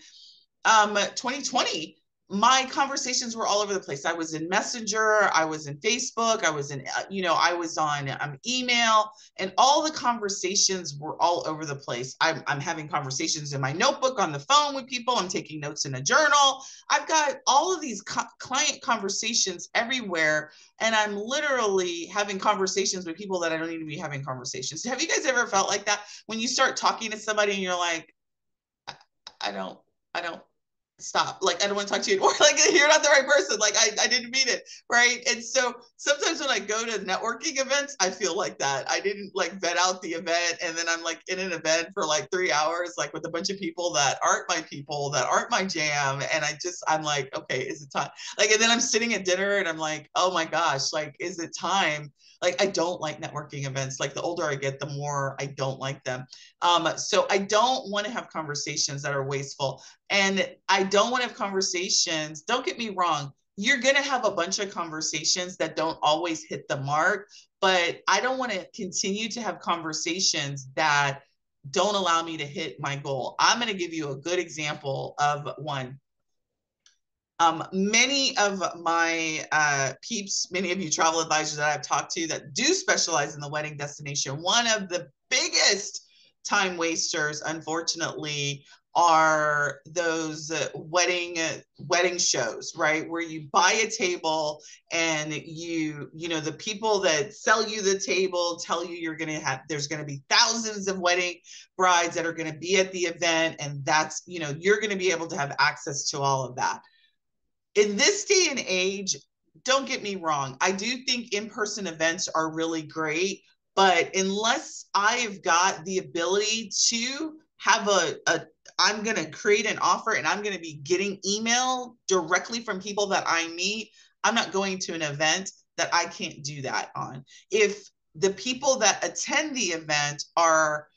um, twenty twenty, my conversations were all over the place. I was in Messenger, I was in Facebook, I was in, you know, I was on um, email, and all the conversations were all over the place. I'm, I'm having conversations in my notebook, on the phone with people, I'm taking notes in a journal. I've got all of these co- client conversations everywhere, and I'm literally having conversations with people that I don't need to be having conversations. Have you guys ever felt like that? When you start talking to somebody and you're like, I, I don't, I don't, stop. Like, I don't want to talk to you anymore. Like, you're not the right person. Like, I, I didn't mean it. Right. And so sometimes when I go to networking events, I feel like that. I didn't like vet out the event. And then I'm like in an event for like three hours, like with a bunch of people that aren't my people, that aren't my jam. And I just, I'm like, okay, is it time? Like, and then I'm sitting at dinner and I'm like, oh my gosh, like, is it time? Like, I don't like networking events. Like, the older I get, the more I don't like them. Um, so I don't want to have conversations that are wasteful. And I don't want to have conversations. Don't get me wrong. You're going to have a bunch of conversations that don't always hit the mark, but I don't want to continue to have conversations that don't allow me to hit my goal. I'm going to give you a good example of one. Um, many of my uh, peeps, many of you travel advisors that I've talked to that do specialize in the wedding destination, one of the biggest time wasters, unfortunately, are those uh, wedding uh, wedding shows, right? Where you buy a table and you, you know, the people that sell you the table tell you you're going to have, there's going to be thousands of wedding brides that are going to be at the event. And that's, you know, you're going to be able to have access to all of that. In this day and age, don't get me wrong, I do think in-person events are really great, but unless I've got the ability to have a, a I'm going to create an offer and I'm going to be getting email directly from people that I meet. I'm not going to an event that I can't do that on. If the people that attend the event are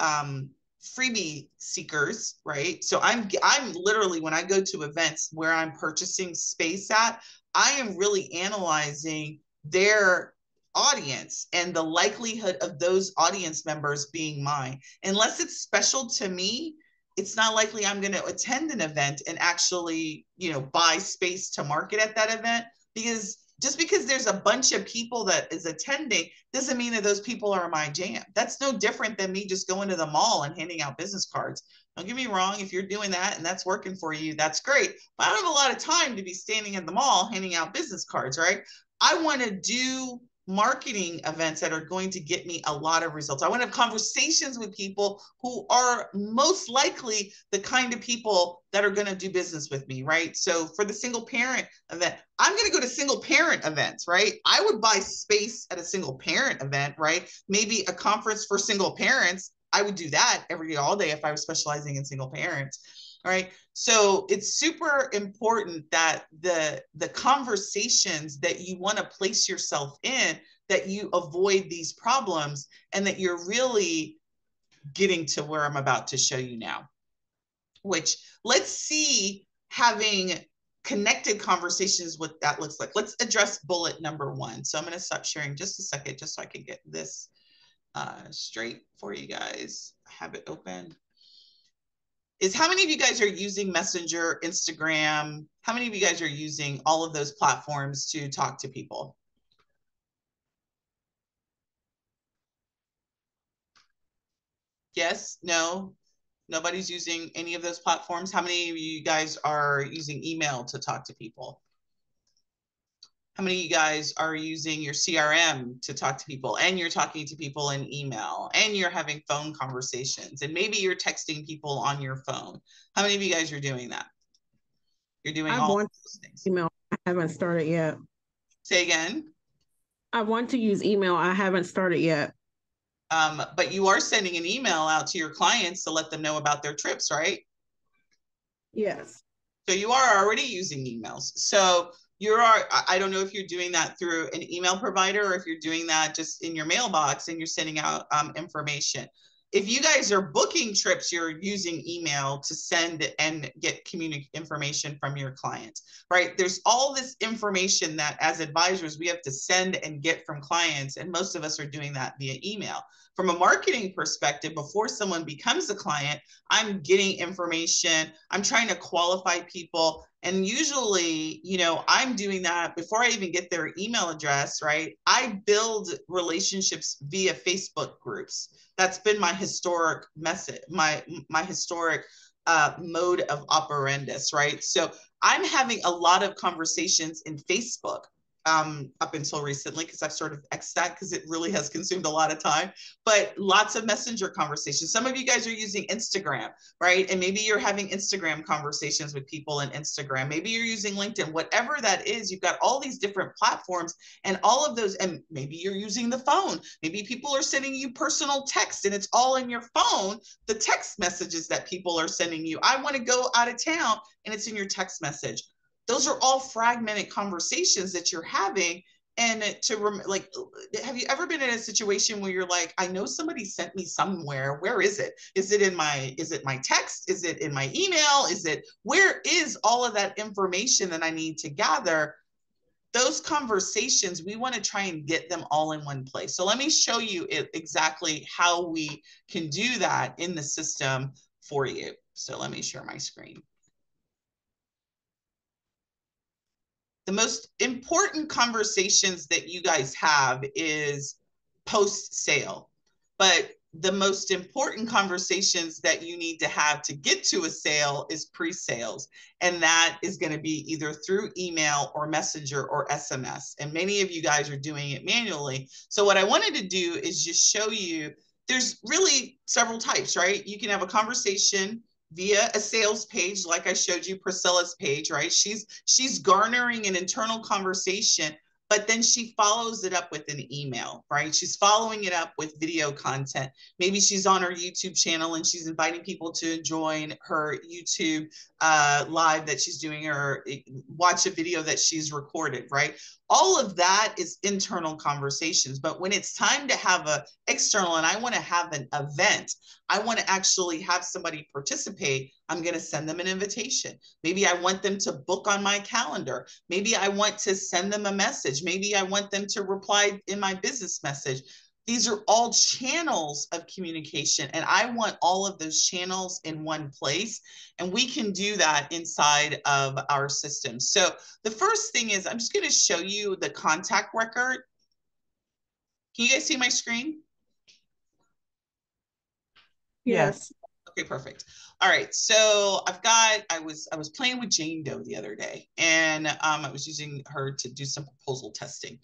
um, freebie seekers, right? So I'm, I'm literally, when I go to events where I'm purchasing space at, I am really analyzing their audience and the likelihood of those audience members being mine. Unless it's special to me, it's not likely I'm going to attend an event and actually, you know, buy space to market at that event, because just because there's a bunch of people that is attending doesn't mean that those people are my jam. That's no different than me just going to the mall and handing out business cards. Don't get me wrong. If you're doing that and that's working for you, that's great. But I don't have a lot of time to be standing at the mall handing out business cards, right? I want to do marketing events that are going to get me a lot of results. I want to have conversations with people who are most likely the kind of people that are going to do business with me, right? So for the single parent event, I'm going to go to single parent events, right? I would buy space at a single parent event, right? Maybe a conference for single parents. I would do that every day, all day if I was specializing in single parents, all right? So it's super important that the, the conversations that you want to place yourself in, that you avoid these problems and that you're really getting to where I'm about to show you now, which let's see having connected conversations, what that looks like. Let's address bullet number one. So I'm going to stop sharing just a second, just so I can get this uh, straight for you guys. I have it open. Is how many of you guys are using Messenger, Instagram? How many of you guys are using all of those platforms to talk to people? Yes, no, nobody's using any of those platforms. How many of you guys are using email to talk to people? How many of you guys are using your C R M to talk to people, and you're talking to people in email, and you're having phone conversations, and maybe you're texting people on your phone? How many of you guys are doing that? You're doing I all want those things. Email. I haven't started yet. Say again. I want to use email. I haven't started yet. Um, but you are sending an email out to your clients to let them know about their trips, right? Yes. So you are already using emails. So You're, I don't know if you're doing that through an email provider or if you're doing that just in your mailbox and you're sending out um, information. If you guys are booking trips, you're using email to send and get communication information from your clients, right? There's all this information that as advisors, we have to send and get from clients. And most of us are doing that via email. From a marketing perspective, before someone becomes a client, I'm getting information. I'm trying to qualify people. And usually, you know, I'm doing that before I even get their email address, right? I build relationships via Facebook groups. That's been my historic message, my, my historic uh, mode of operandus, right? So I'm having a lot of conversations in Facebook um, up until recently, because I've sort of X'd that because it really has consumed a lot of time, but lots of Messenger conversations. Some of you guys are using Instagram, right? And maybe you're having Instagram conversations with people in Instagram. Maybe you're using LinkedIn, whatever that is. You've got all these different platforms and all of those, and maybe you're using the phone. Maybe people are sending you personal texts and it's all in your phone. The text messages that people are sending you, I want to go out of town, and it's in your text message. Those are all fragmented conversations that you're having. And to like, have you ever been in a situation where you're like, I know somebody sent me somewhere. Where is it? Is it in my, is it my text? Is it in my email? Is it, where is all of that information that I need to gather? Those conversations, we want to try and get them all in one place. So let me show you it, exactly how we can do that in the system for you. So let me share my screen. The most important conversations that you guys have is post-sale, but the most important conversations that you need to have to get to a sale is pre-sales. And that is going to be either through email or Messenger or S M S. And many of you guys are doing it manually. So what I wanted to do is just show you, there's really several types, right? You can have a conversation via a sales page, like I showed you Priscilla's page, right? She's, she's garnering an internal conversation But then she follows it up with an email, right? She's following it up with video content. Maybe she's on her YouTube channel and she's inviting people to join her YouTube uh, live that she's doing, or watch a video that she's recorded, right? All of that is internal conversations. But when it's time to have an external, and I want to have an event, I want to actually have somebody participate, I'm going to send them an invitation. Maybe I want them to book on my calendar. Maybe I want to send them a message. Maybe I want them to reply in my business message. These are all channels of communication, and I want all of those channels in one place, and we can do that inside of our system. So the first thing is, I'm just going to show you the contact record. Can you guys see my screen? Yes. Okay, perfect. All right. So I've got, I was, I was playing with Jane Doe the other day, and um, I was using her to do some proposal testing.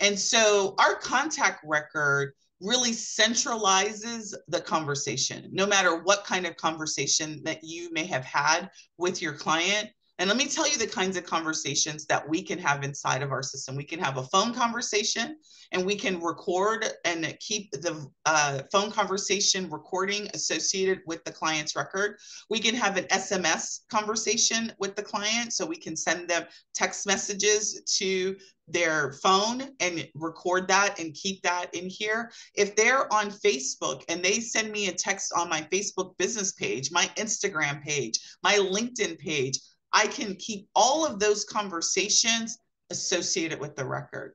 And so our contact record really centralizes the conversation, no matter what kind of conversation that you may have had with your client. And let me tell you the kinds of conversations that we can have inside of our system. We can have a phone conversation, and we can record and keep the uh, phone conversation recording associated with the client's record. We can have an S M S conversation with the client, so we can send them text messages to their phone and record that and keep that in here. If they're on Facebook and they send me a text on my Facebook business page, my Instagram page, my LinkedIn page, I can keep all of those conversations associated with the record.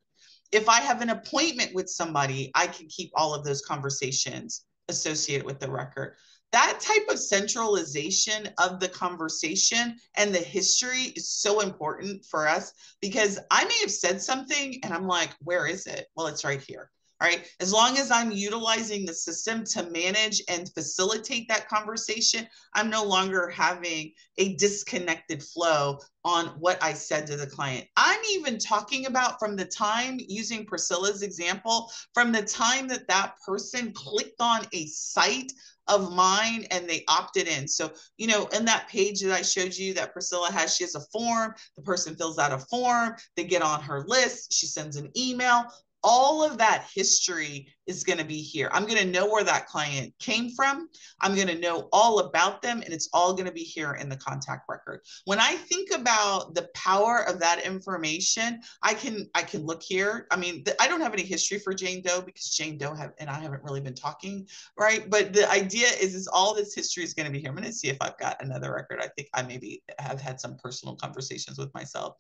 If I have an appointment with somebody, I can keep all of those conversations associated with the record. That type of centralization of the conversation and the history is so important for us, because I may have said something and I'm like, where is it? Well, it's right here. All right. As long as I'm utilizing the system to manage and facilitate that conversation, I'm no longer having a disconnected flow on what I said to the client. I'm even talking about from the time, using Priscilla's example, from the time that that person clicked on a site of mine and they opted in. So, you know, in that page that I showed you that Priscilla has, she has a form, the person fills out a form, they get on her list, she sends an email. All of that history is going to be here. I'm going to know where that client came from. I'm going to know all about them, and it's all going to be here in the contact record. When I think about the power of that information, I can I can look here. I mean, the, I don't have any history for Jane Doe, because Jane Doe have, and I haven't really been talking, right? But the idea is, is all this history is going to be here. I'm going to see if I've got another record. I think I maybe have had some personal conversations with myself.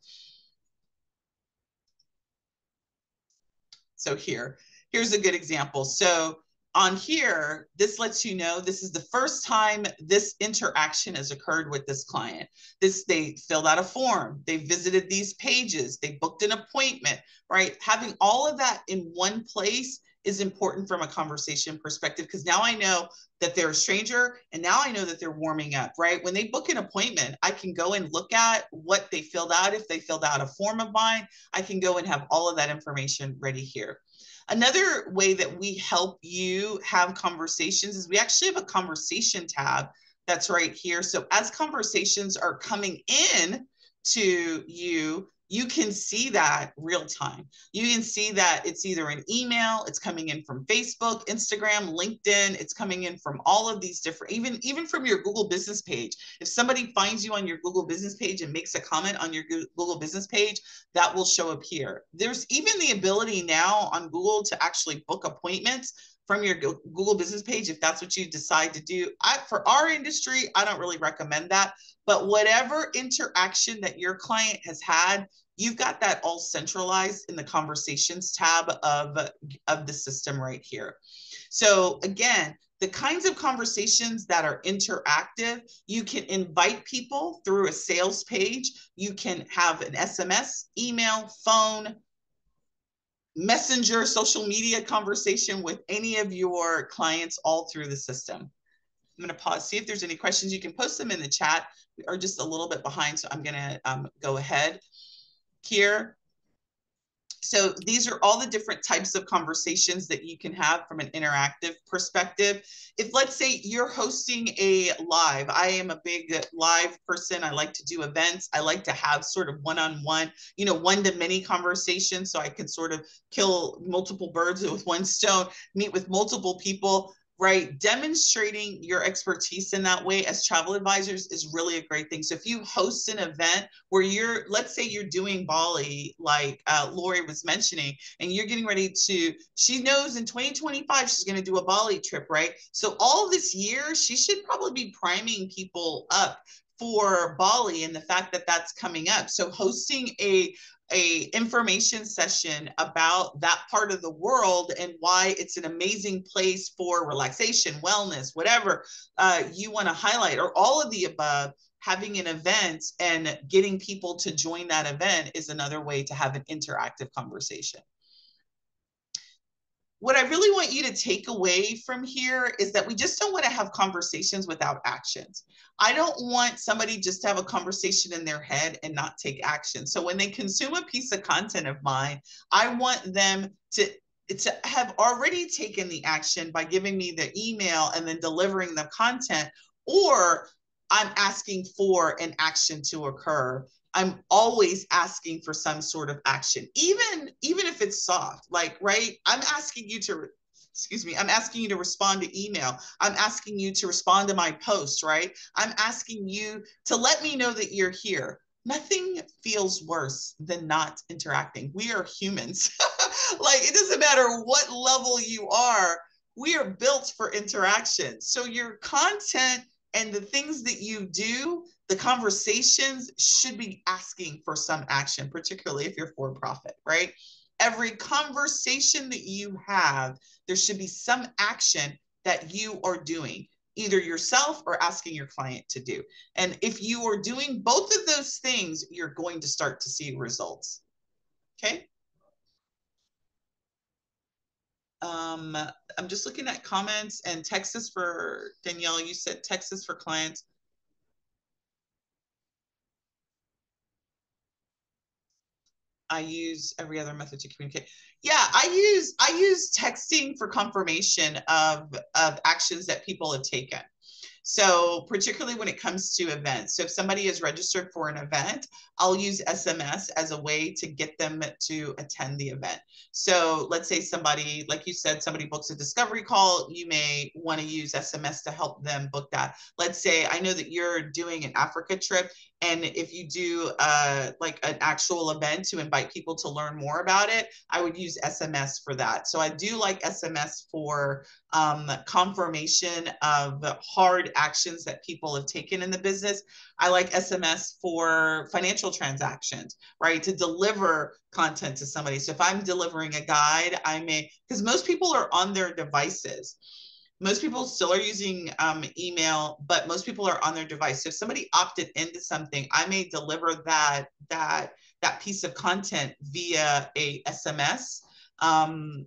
So here, here's a good example. So on here, this lets you know this is the first time this interaction has occurred with this client. This, they filled out a form, they visited these pages, they booked an appointment, right? Having all of that in one place is important from a conversation perspective, because now I know that they're a stranger, and now I know that they're warming up, right? When they book an appointment, I can go and look at what they filled out. If they filled out a form of mine, I can go and have all of that information ready here. Another way that we help you have conversations is we actually have a conversation tab that's right here. So as conversations are coming in to you, you can see that real time. You can see that it's either an email, it's coming in from Facebook, Instagram, LinkedIn, it's coming in from all of these different, even, even from your Google business page. If somebody finds you on your Google business page and makes a comment on your Google business page, that will show up here. There's even the ability now on Google to actually book appointments from your Google business page, if that's what you decide to do. I, for our industry, I don't really recommend that, but whatever interaction that your client has had, you've got that all centralized in the conversations tab of, of the system right here. So again, the kinds of conversations that are interactive, you can invite people through a sales page. You can have an S M S, email, phone, messenger, social media conversation with any of your clients, all through the system. I'm going to pause, see if there's any questions. You can post them in the chat. We are just a little bit behind, so I'm going to um, go ahead here. So these are all the different types of conversations that you can have from an interactive perspective. If let's say you're hosting a live, I am a big live person. I like to do events. I like to have sort of one-on-one, you know, one-to-many conversations, so I can sort of kill multiple birds with one stone, meet with multiple people, right? Demonstrating your expertise in that way as travel advisors is really a great thing. So if you host an event where you're, let's say you're doing Bali, like uh, Lori was mentioning, and you're getting ready to, she knows in twenty twenty-five, she's going to do a Bali trip, right? So all this year, she should probably be priming people up for Bali and the fact that that's coming up. So hosting a a information session about that part of the world and why it's an amazing place for relaxation, wellness, whatever uh, you want to highlight, or all of the above, having an event and getting people to join that event is another way to have an interactive conversation. What I really want you to take away from here is that we just don't want to have conversations without actions. I don't want somebody just to have a conversation in their head and not take action. So when they consume a piece of content of mine, I want them to, to have already taken the action by giving me the email and then delivering the content, or I'm asking for an action to occur. I'm always asking for some sort of action, even, even if it's soft, like, right? I'm asking you to, excuse me, I'm asking you to respond to email. I'm asking you to respond to my post, right? I'm asking you to let me know that you're here. Nothing feels worse than not interacting. We are humans. Like, it doesn't matter what level you are, we are built for interaction. So your content and the things that you do, the conversations should be asking for some action, particularly if you're for profit, right? Every conversation that you have, there should be some action that you are doing, either yourself or asking your client to do. And if you are doing both of those things, you're going to start to see results. Okay. Um, I'm just looking at comments, and Texas for Danielle, you said Texas for clients. I use every other method to communicate. Yeah, I use I use texting for confirmation of, of actions that people have taken. So particularly when it comes to events. So if somebody is registered for an event, I'll use S M S as a way to get them to attend the event. So let's say somebody, like you said, somebody books a discovery call, you may want to use S M S to help them book that. Let's say, I know that you're doing an Africa trip, and if you do uh, like an actual event to invite people to learn more about it, I would use S M S for that. So I do like S M S for um, confirmation of hard actions that people have taken in the business. I like S M S for financial transactions, right? To deliver content to somebody. So if I'm delivering a guide, I may, because most people are on their devices. Most people still are using um, email, but most people are on their device. So if somebody opted into something, I may deliver that, that, that piece of content via a S M S um,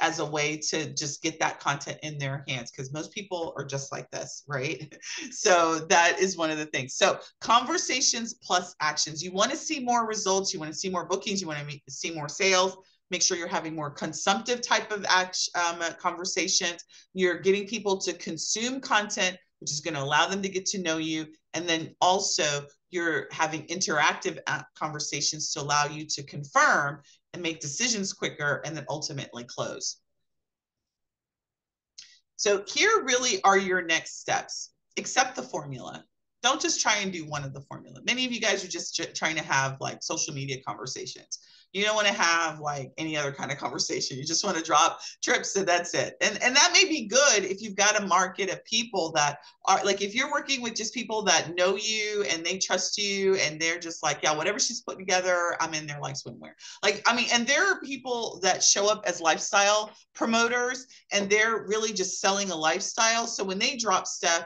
as a way to just get that content in their hands, because most people are just like this, right? So that is one of the things. So conversations plus actions. You want to see more results. You want to see more bookings. You want to see more sales. Make sure you're having more consumptive type of action, um, conversations. You're getting people to consume content, which is going to allow them to get to know you. And then also you're having interactive conversations to allow you to confirm and make decisions quicker, and then ultimately close. So here really are your next steps. Accept the formula. Don't just try and do one of the formula. Many of you guys are just trying to have like social media conversations. You don't want to have like any other kind of conversation. You just want to drop trips, so that's it. And, and that may be good if you've got a market of people that are like, if you're working with just people that know you and they trust you and they're just like, yeah, whatever she's putting together, I'm in there like swimwear. Like, I mean, and there are people that show up as lifestyle promoters and they're really just selling a lifestyle. So when they drop stuff,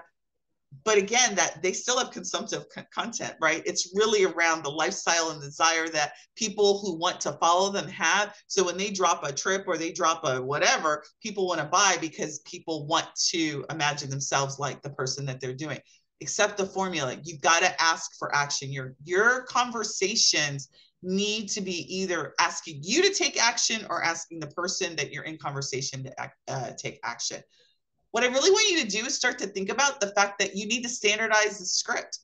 but again, that they still have consumptive content, right? It's really around the lifestyle and desire that people who want to follow them have. So when they drop a trip or they drop a whatever, people want to buy because people want to imagine themselves like the person that they're doing. Accept the formula. You've got to ask for action. Your, your conversations need to be either asking you to take action or asking the person that you're in conversation to act, uh, take action. What I really want you to do is start to think about the fact that you need to standardize the script,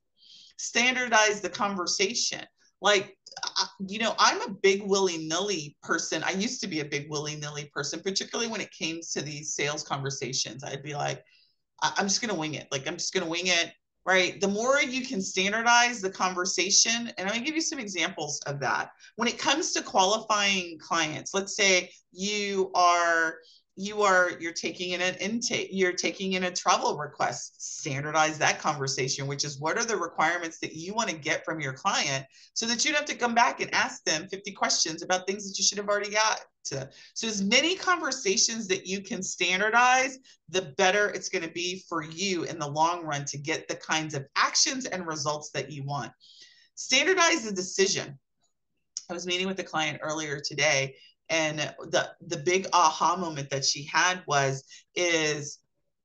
standardize the conversation. Like, you know, I'm a big willy-nilly person. I used to be a big willy-nilly person, particularly when it came to these sales conversations. I'd be like, I I'm just going to wing it. Like, I'm just going to wing it. Right? The more you can standardize the conversation, and I'm going to give you some examples of that. When it comes to qualifying clients, let's say you are, you are, you're taking in an intake, you're taking in a travel request, standardize that conversation, which is what are the requirements that you want to get from your client so that you don't have to come back and ask them fifty questions about things that you should have already got to. So as many conversations that you can standardize, the better it's going to be for you in the long run to get the kinds of actions and results that you want. Standardize the decision. I was meeting with a client earlier today, and the, the big aha moment that she had was, is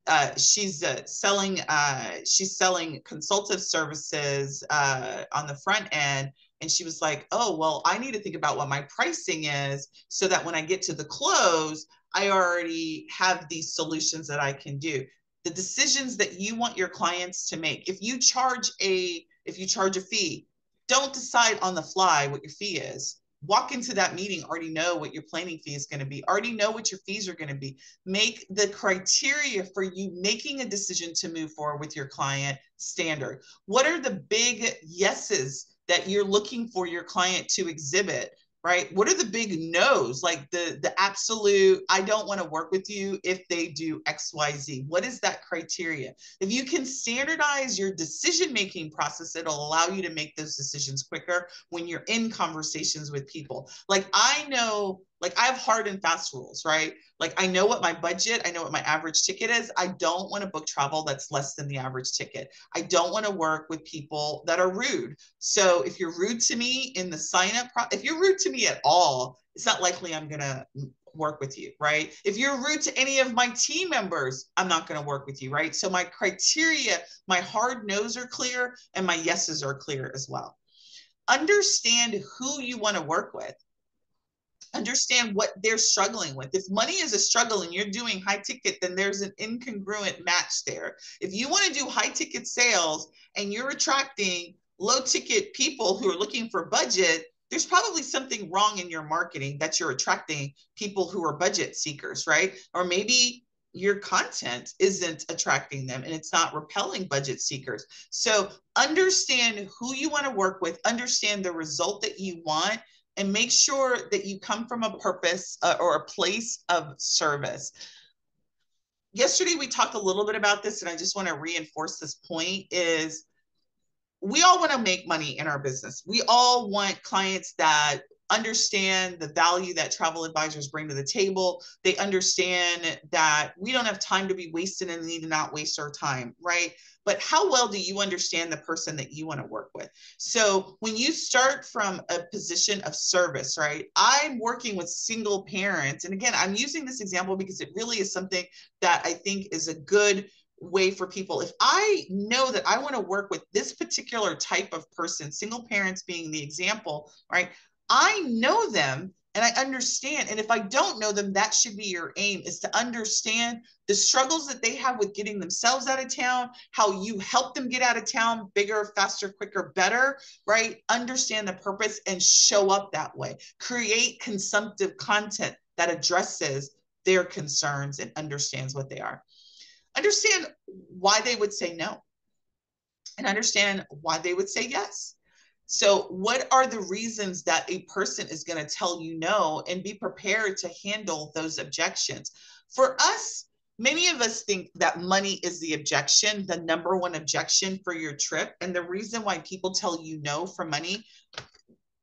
uh, she's uh, selling, uh, she's selling consultative services uh, on the front end. And she was like, oh, well, I need to think about what my pricing is so that when I get to the close, I already have these solutions that I can do. The decisions that you want your clients to make. If you charge a, if you charge a fee, don't decide on the fly what your fee is. Walk into that meeting, already know what your planning fee is going to be, already know what your fees are going to be. Make the criteria for you making a decision to move forward with your client standard. What are the big yeses that you're looking for your client to exhibit, right? What are the big no's, like the, the absolute, I don't want to work with you if they do X, Y, Z. What is that criteria? If you can standardize your decision-making process, it'll allow you to make those decisions quicker when you're in conversations with people. Like I know, like I have hard and fast rules, right? Like I know what my budget, I know what my average ticket is. I don't want to book travel that's less than the average ticket. I don't want to work with people that are rude. So if you're rude to me in the sign up, pro- if you're rude to me at all, it's not likely I'm going to work with you, right? If you're rude to any of my team members, I'm not going to work with you, right? So my criteria, my hard no's are clear and my yeses are clear as well. Understand who you want to work with. Understand what they're struggling with. If money is a struggle and you're doing high ticket, then there's an incongruent match there. If you want to do high ticket sales and you're attracting low ticket people who are looking for budget, there's probably something wrong in your marketing that you're attracting people who are budget seekers, right? Or maybe your content isn't attracting them and it's not repelling budget seekers. So understand who you want to work with, understand the result that you want, and make sure that you come from a purpose uh, or a place of service. Yesterday, we talked a little bit about this, and I just want to reinforce this point is we all want to make money in our business. We all want clients that understand the value that travel advisors bring to the table. They understand that we don't have time to be wasted and need to not waste our time, right? But how well do you understand the person that you want to work with? So when you start from a position of service, right? I'm working with single parents. And again, I'm using this example because it really is something that I think is a good way for people. If I know that I want to work with this particular type of person, single parents being the example, right? I know them and I understand. And if I don't know them, that should be your aim, is to understand the struggles that they have with getting themselves out of town, how you help them get out of town bigger, faster, quicker, better, right? Understand the purpose and show up that way. Create consumptive content that addresses their concerns and understands what they are. Understand why they would say no and understand why they would say yes. So what are the reasons that a person is going to tell you no, and be prepared to handle those objections? For us, many of us think that money is the objection, the number one objection for your trip. And the reason why people tell you no for money.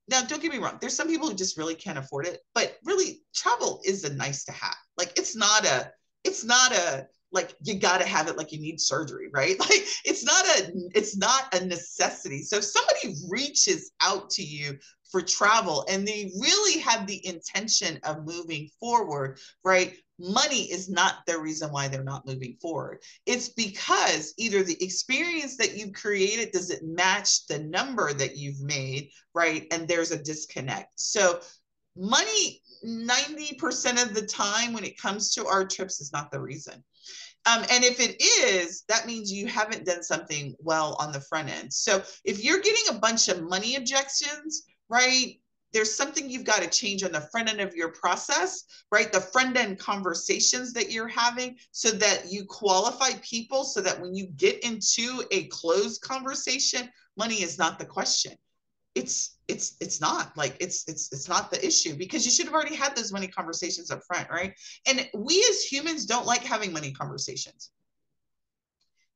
Now, don't get me wrong. There's some people who just really can't afford it, but really travel is a nice to have. Like it's not a, it's not a, like you got to have it like you need surgery, right? Like it's not a, it's not a necessity. So if somebody reaches out to you for travel, and they really have the intention of moving forward, right? Money is not the reason why they're not moving forward. It's because either the experience that you've created doesn't match the number that you've made, right? And there's a disconnect. So money, ninety percent of the time when it comes to our trips, is not the reason. Um, and if it is, that means you haven't done something well on the front end. So if you're getting a bunch of money objections, right, there's something you've got to change on the front end of your process, right? The front end conversations that you're having, so that you qualify people, so that when you get into a closed conversation, money is not the question. It's, it's, it's not like it's, it's, it's not the issue, because you should have already had those money conversations up front, right? And we as humans don't like having money conversations.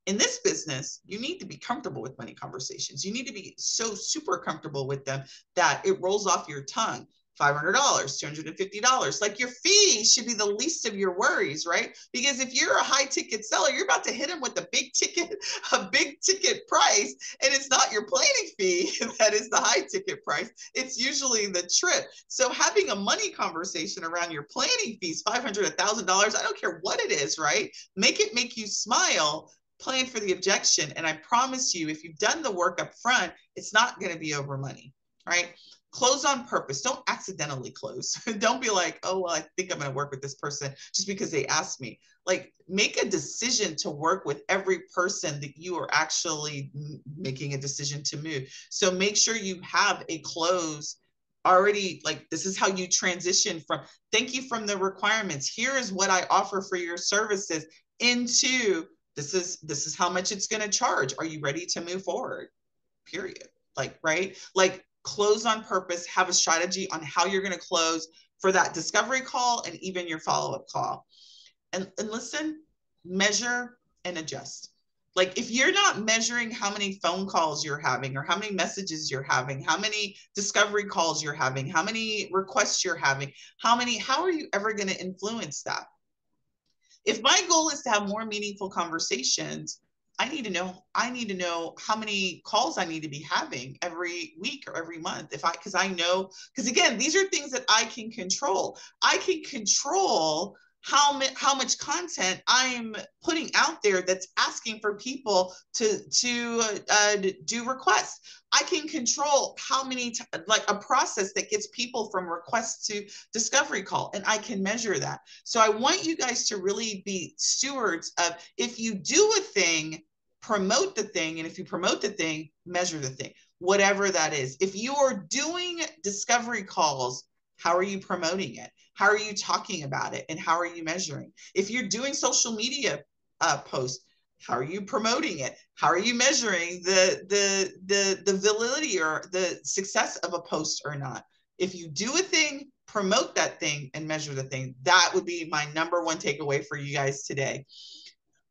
In this business, you need to be comfortable with money conversations. You need to be so super comfortable with them that it rolls off your tongue. five hundred dollars, two hundred fifty dollars, like your fee should be the least of your worries, right? Because if you're a high ticket seller, you're about to hit them with a big ticket, a big ticket price, and it's not your planning fee that is the high ticket price. It's usually the trip. So having a money conversation around your planning fees, five hundred dollars, one thousand dollars, I don't care what it is, right? Make it make you smile. Plan for the objection. And I promise you, if you've done the work up front, it's not going to be over money, right? Close on purpose. Don't accidentally close. Don't be like, oh, well, I think I'm going to work with this person just because they asked me. Like, make a decision to work with every person that you are actually making a decision to move. So make sure you have a close already. Like, this is how you transition from thank you from the requirements. Here is what I offer for your services into This is, this is how much it's going to charge. Are you ready to move forward? Period. Like, right? Like, close on purpose, have a strategy on how you're going to close for that discovery call and even your follow-up call. And, and listen, measure and adjust. Like, if you're not measuring how many phone calls you're having, or how many messages you're having, how many discovery calls you're having, how many requests you're having, how many, how are you ever going to influence that? If my goal is to have more meaningful conversations, I need to know, I need to know how many calls I need to be having every week or every month. If I, cause I know, cause again, these are things that I can control. I can control how, how much content I'm putting out there that's asking for people to, to, uh, to do requests. I can control how many, like a process that gets people from request to discovery call, and I can measure that. So I want you guys to really be stewards of, if you do a thing, promote the thing. And if you promote the thing, measure the thing, whatever that is. If you are doing discovery calls, how are you promoting it? How are you talking about it? And how are you measuring? If you're doing social media uh, posts, how are you promoting it? How are you measuring the, the, the, the validity or the success of a post or not? If you do a thing, promote that thing and measure the thing. That would be my number one takeaway for you guys today.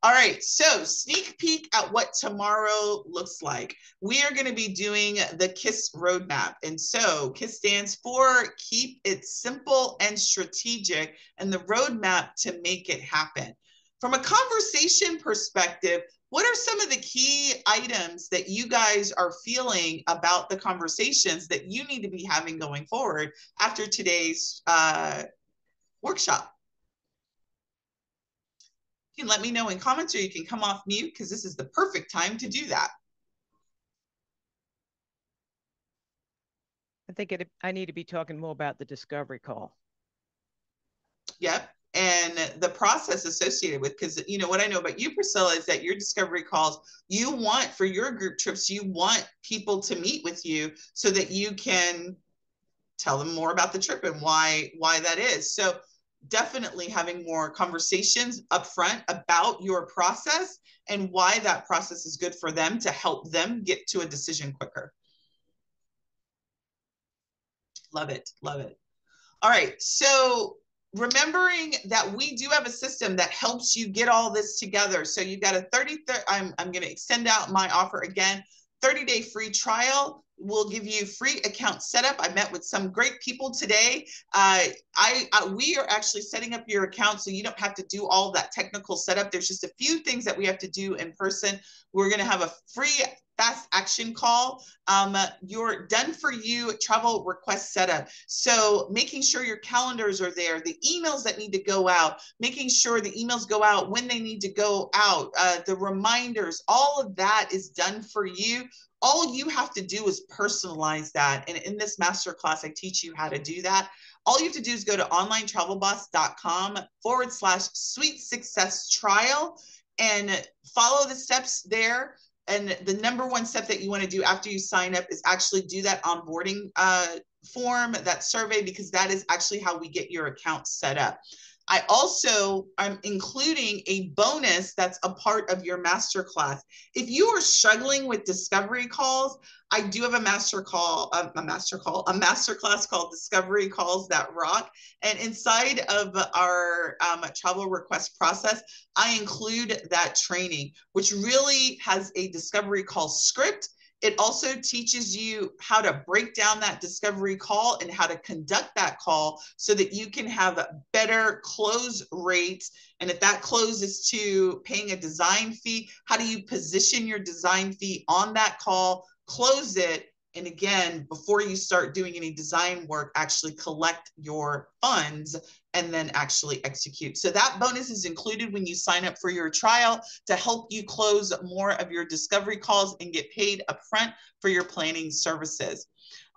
All right, so sneak peek at what tomorrow looks like. We are going to be doing the KISS roadmap. And so KISS stands for keep it simple and strategic, and the roadmap to make it happen. From a conversation perspective, what are some of the key items that you guys are feeling about the conversations that you need to be having going forward after today's uh, workshop? You can let me know in comments, or you can come off mute, because this is the perfect time to do that. I think it, I need to be talking more about the discovery call. Yep. And the process associated with, because, you know, what I know about you, Priscilla, is that your discovery calls, you want for your group trips, you want people to meet with you so that you can tell them more about the trip and why, why that is. So definitely having more conversations up front about your process and why that process is good for them to help them get to a decision quicker. Love it. Love it. All right. So remembering that we do have a system that helps you get all this together. So you've got a thirty, thirty I'm, I'm going to extend out my offer again, thirty day free trial. We'll give you free account setup. I met with some great people today. Uh, I, I we are actually setting up your account, so you don't have to do all that technical setup. There's just a few things that we have to do in person. We're going to have a free fast action call, um, your done for you travel request setup. So making sure your calendars are there, the emails that need to go out, making sure the emails go out when they need to go out, uh, the reminders, all of that is done for you. All you have to do is personalize that. And in this masterclass, I teach you how to do that. All you have to do is go to online travel boss dot com forward slash sweet success trial and follow the steps there. And the number one step that you want to do after you sign up is actually do that onboarding uh, form, that survey, because that is actually how we get your account set up. I also am including a bonus that's a part of your masterclass. If you are struggling with discovery calls, I do have a master call, a, a master call, a masterclass called Discovery Calls That Rock. And inside of our um, travel request process, I include that training, which really has a discovery call script. It also teaches you how to break down that discovery call and how to conduct that call so that you can have better close rates. And if that closes to paying a design fee, how do you position your design fee on that call, close it, and again, before you start doing any design work, actually collect your funds and then actually execute. So that bonus is included when you sign up for your trial to help you close more of your discovery calls and get paid upfront for your planning services.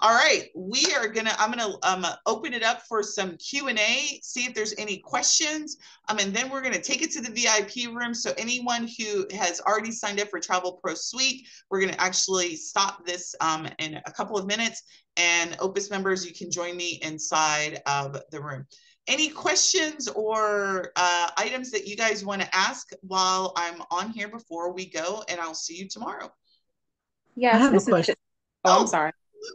All right, we are gonna, I'm gonna um, open it up for some Q and A, see if there's any questions, um, and then we're gonna take it to the V I P room. So anyone who has already signed up for Travel Pro Suite, we're gonna actually stop this um, in a couple of minutes, and Opus members, you can join me inside of the room. Any questions or uh, items that you guys wanna ask while I'm on here before we go, and I'll see you tomorrow. Yeah, I have a question. Oh, I'm sorry.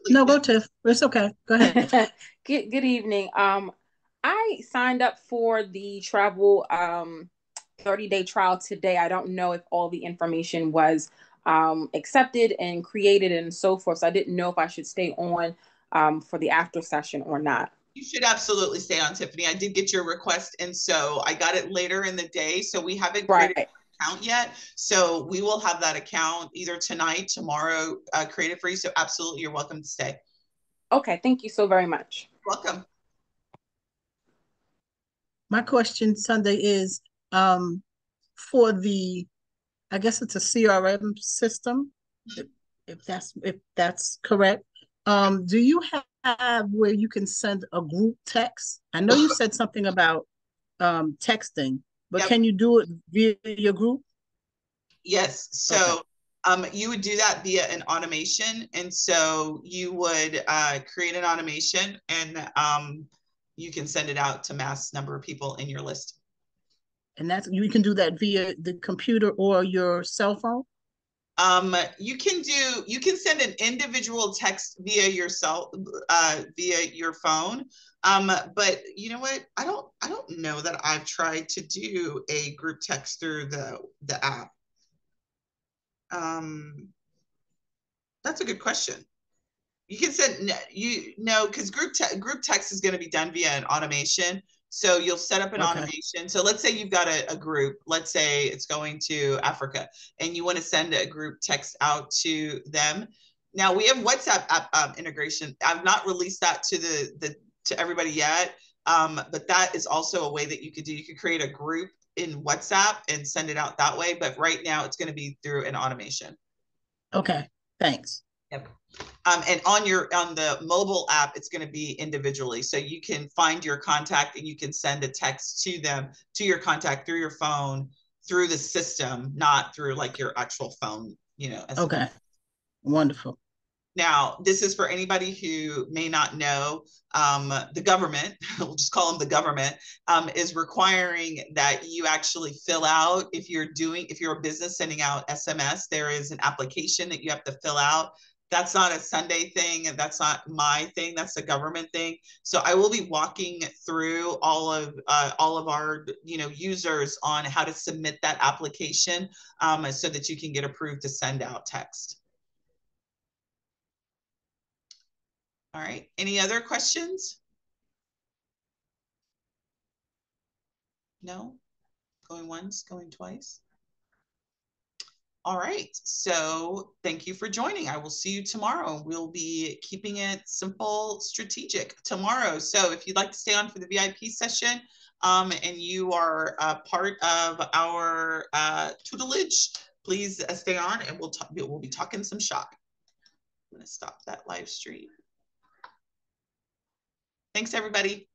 No, go Tiff. It's okay. Go ahead. good, good evening. Um, I signed up for the travel um thirty day trial today. I don't know if all the information was um accepted and created and so forth. So I didn't know if I should stay on um for the after session or not. You should absolutely stay on, Tiffany. I did get your request, and so I got it later in the day. So we haven't created right. account yet, so we will have that account either tonight, tomorrow, uh, created for you. So absolutely, you're welcome to stay. Okay, thank you so very much. Welcome. My question, Sundey, is um, for the, I guess it's a C R M system, mm-hmm. if, if that's if that's correct. Um, do you have where you can send a group text? I know you said something about um, texting. But yep. Can you do it via your group? Yes. So okay. um, you would do that via an automation. And so you would uh, create an automation, and um, you can send it out to mass number of people in your list. And that's, you can do that via the computer or your cell phone? Um, you can do, you can send an individual text via your cell, uh, via your phone. Um, but you know what? I don't, I don't know that I've tried to do a group text through the, the app. Um, that's a good question. You can send, you know, cause group, te group text is going to be done via an automation. So you'll set up an okay. automation. So let's say you've got a, a group, let's say it's going to Africa, and you want to send a group text out to them. Now we have WhatsApp app, um, integration. I've not released that to the, the, to everybody yet. Um, but that is also a way that you could do, you could create a group in WhatsApp and send it out that way. But right now it's going to be through an automation. Okay. Thanks. Yep. Um, and on your, on the mobile app, it's going to be individually. So you can find your contact and you can send a text to them, to your contact through your phone, through the system, not through like your actual phone, you know. As okay. Well. Wonderful. Now, this is for anybody who may not know, um, the government, we'll just call them the government, um, is requiring that you actually fill out, if you're doing, if you're a business sending out S M S, there is an application that you have to fill out. That's not a Sundey thing. That's not my thing. That's a government thing. So I will be walking through all of uh, all of our you know users on how to submit that application um, so that you can get approved to send out text. All right. Any other questions? No? Going once, going twice. All right. So thank you for joining. I will see you tomorrow. We'll be keeping it simple, strategic tomorrow. So if you'd like to stay on for the V I P session, um, and you are a part of our uh, tutelage, please uh, stay on, and we'll talk, we'll be talking some shop. I'm going to stop that live stream. Thanks, everybody.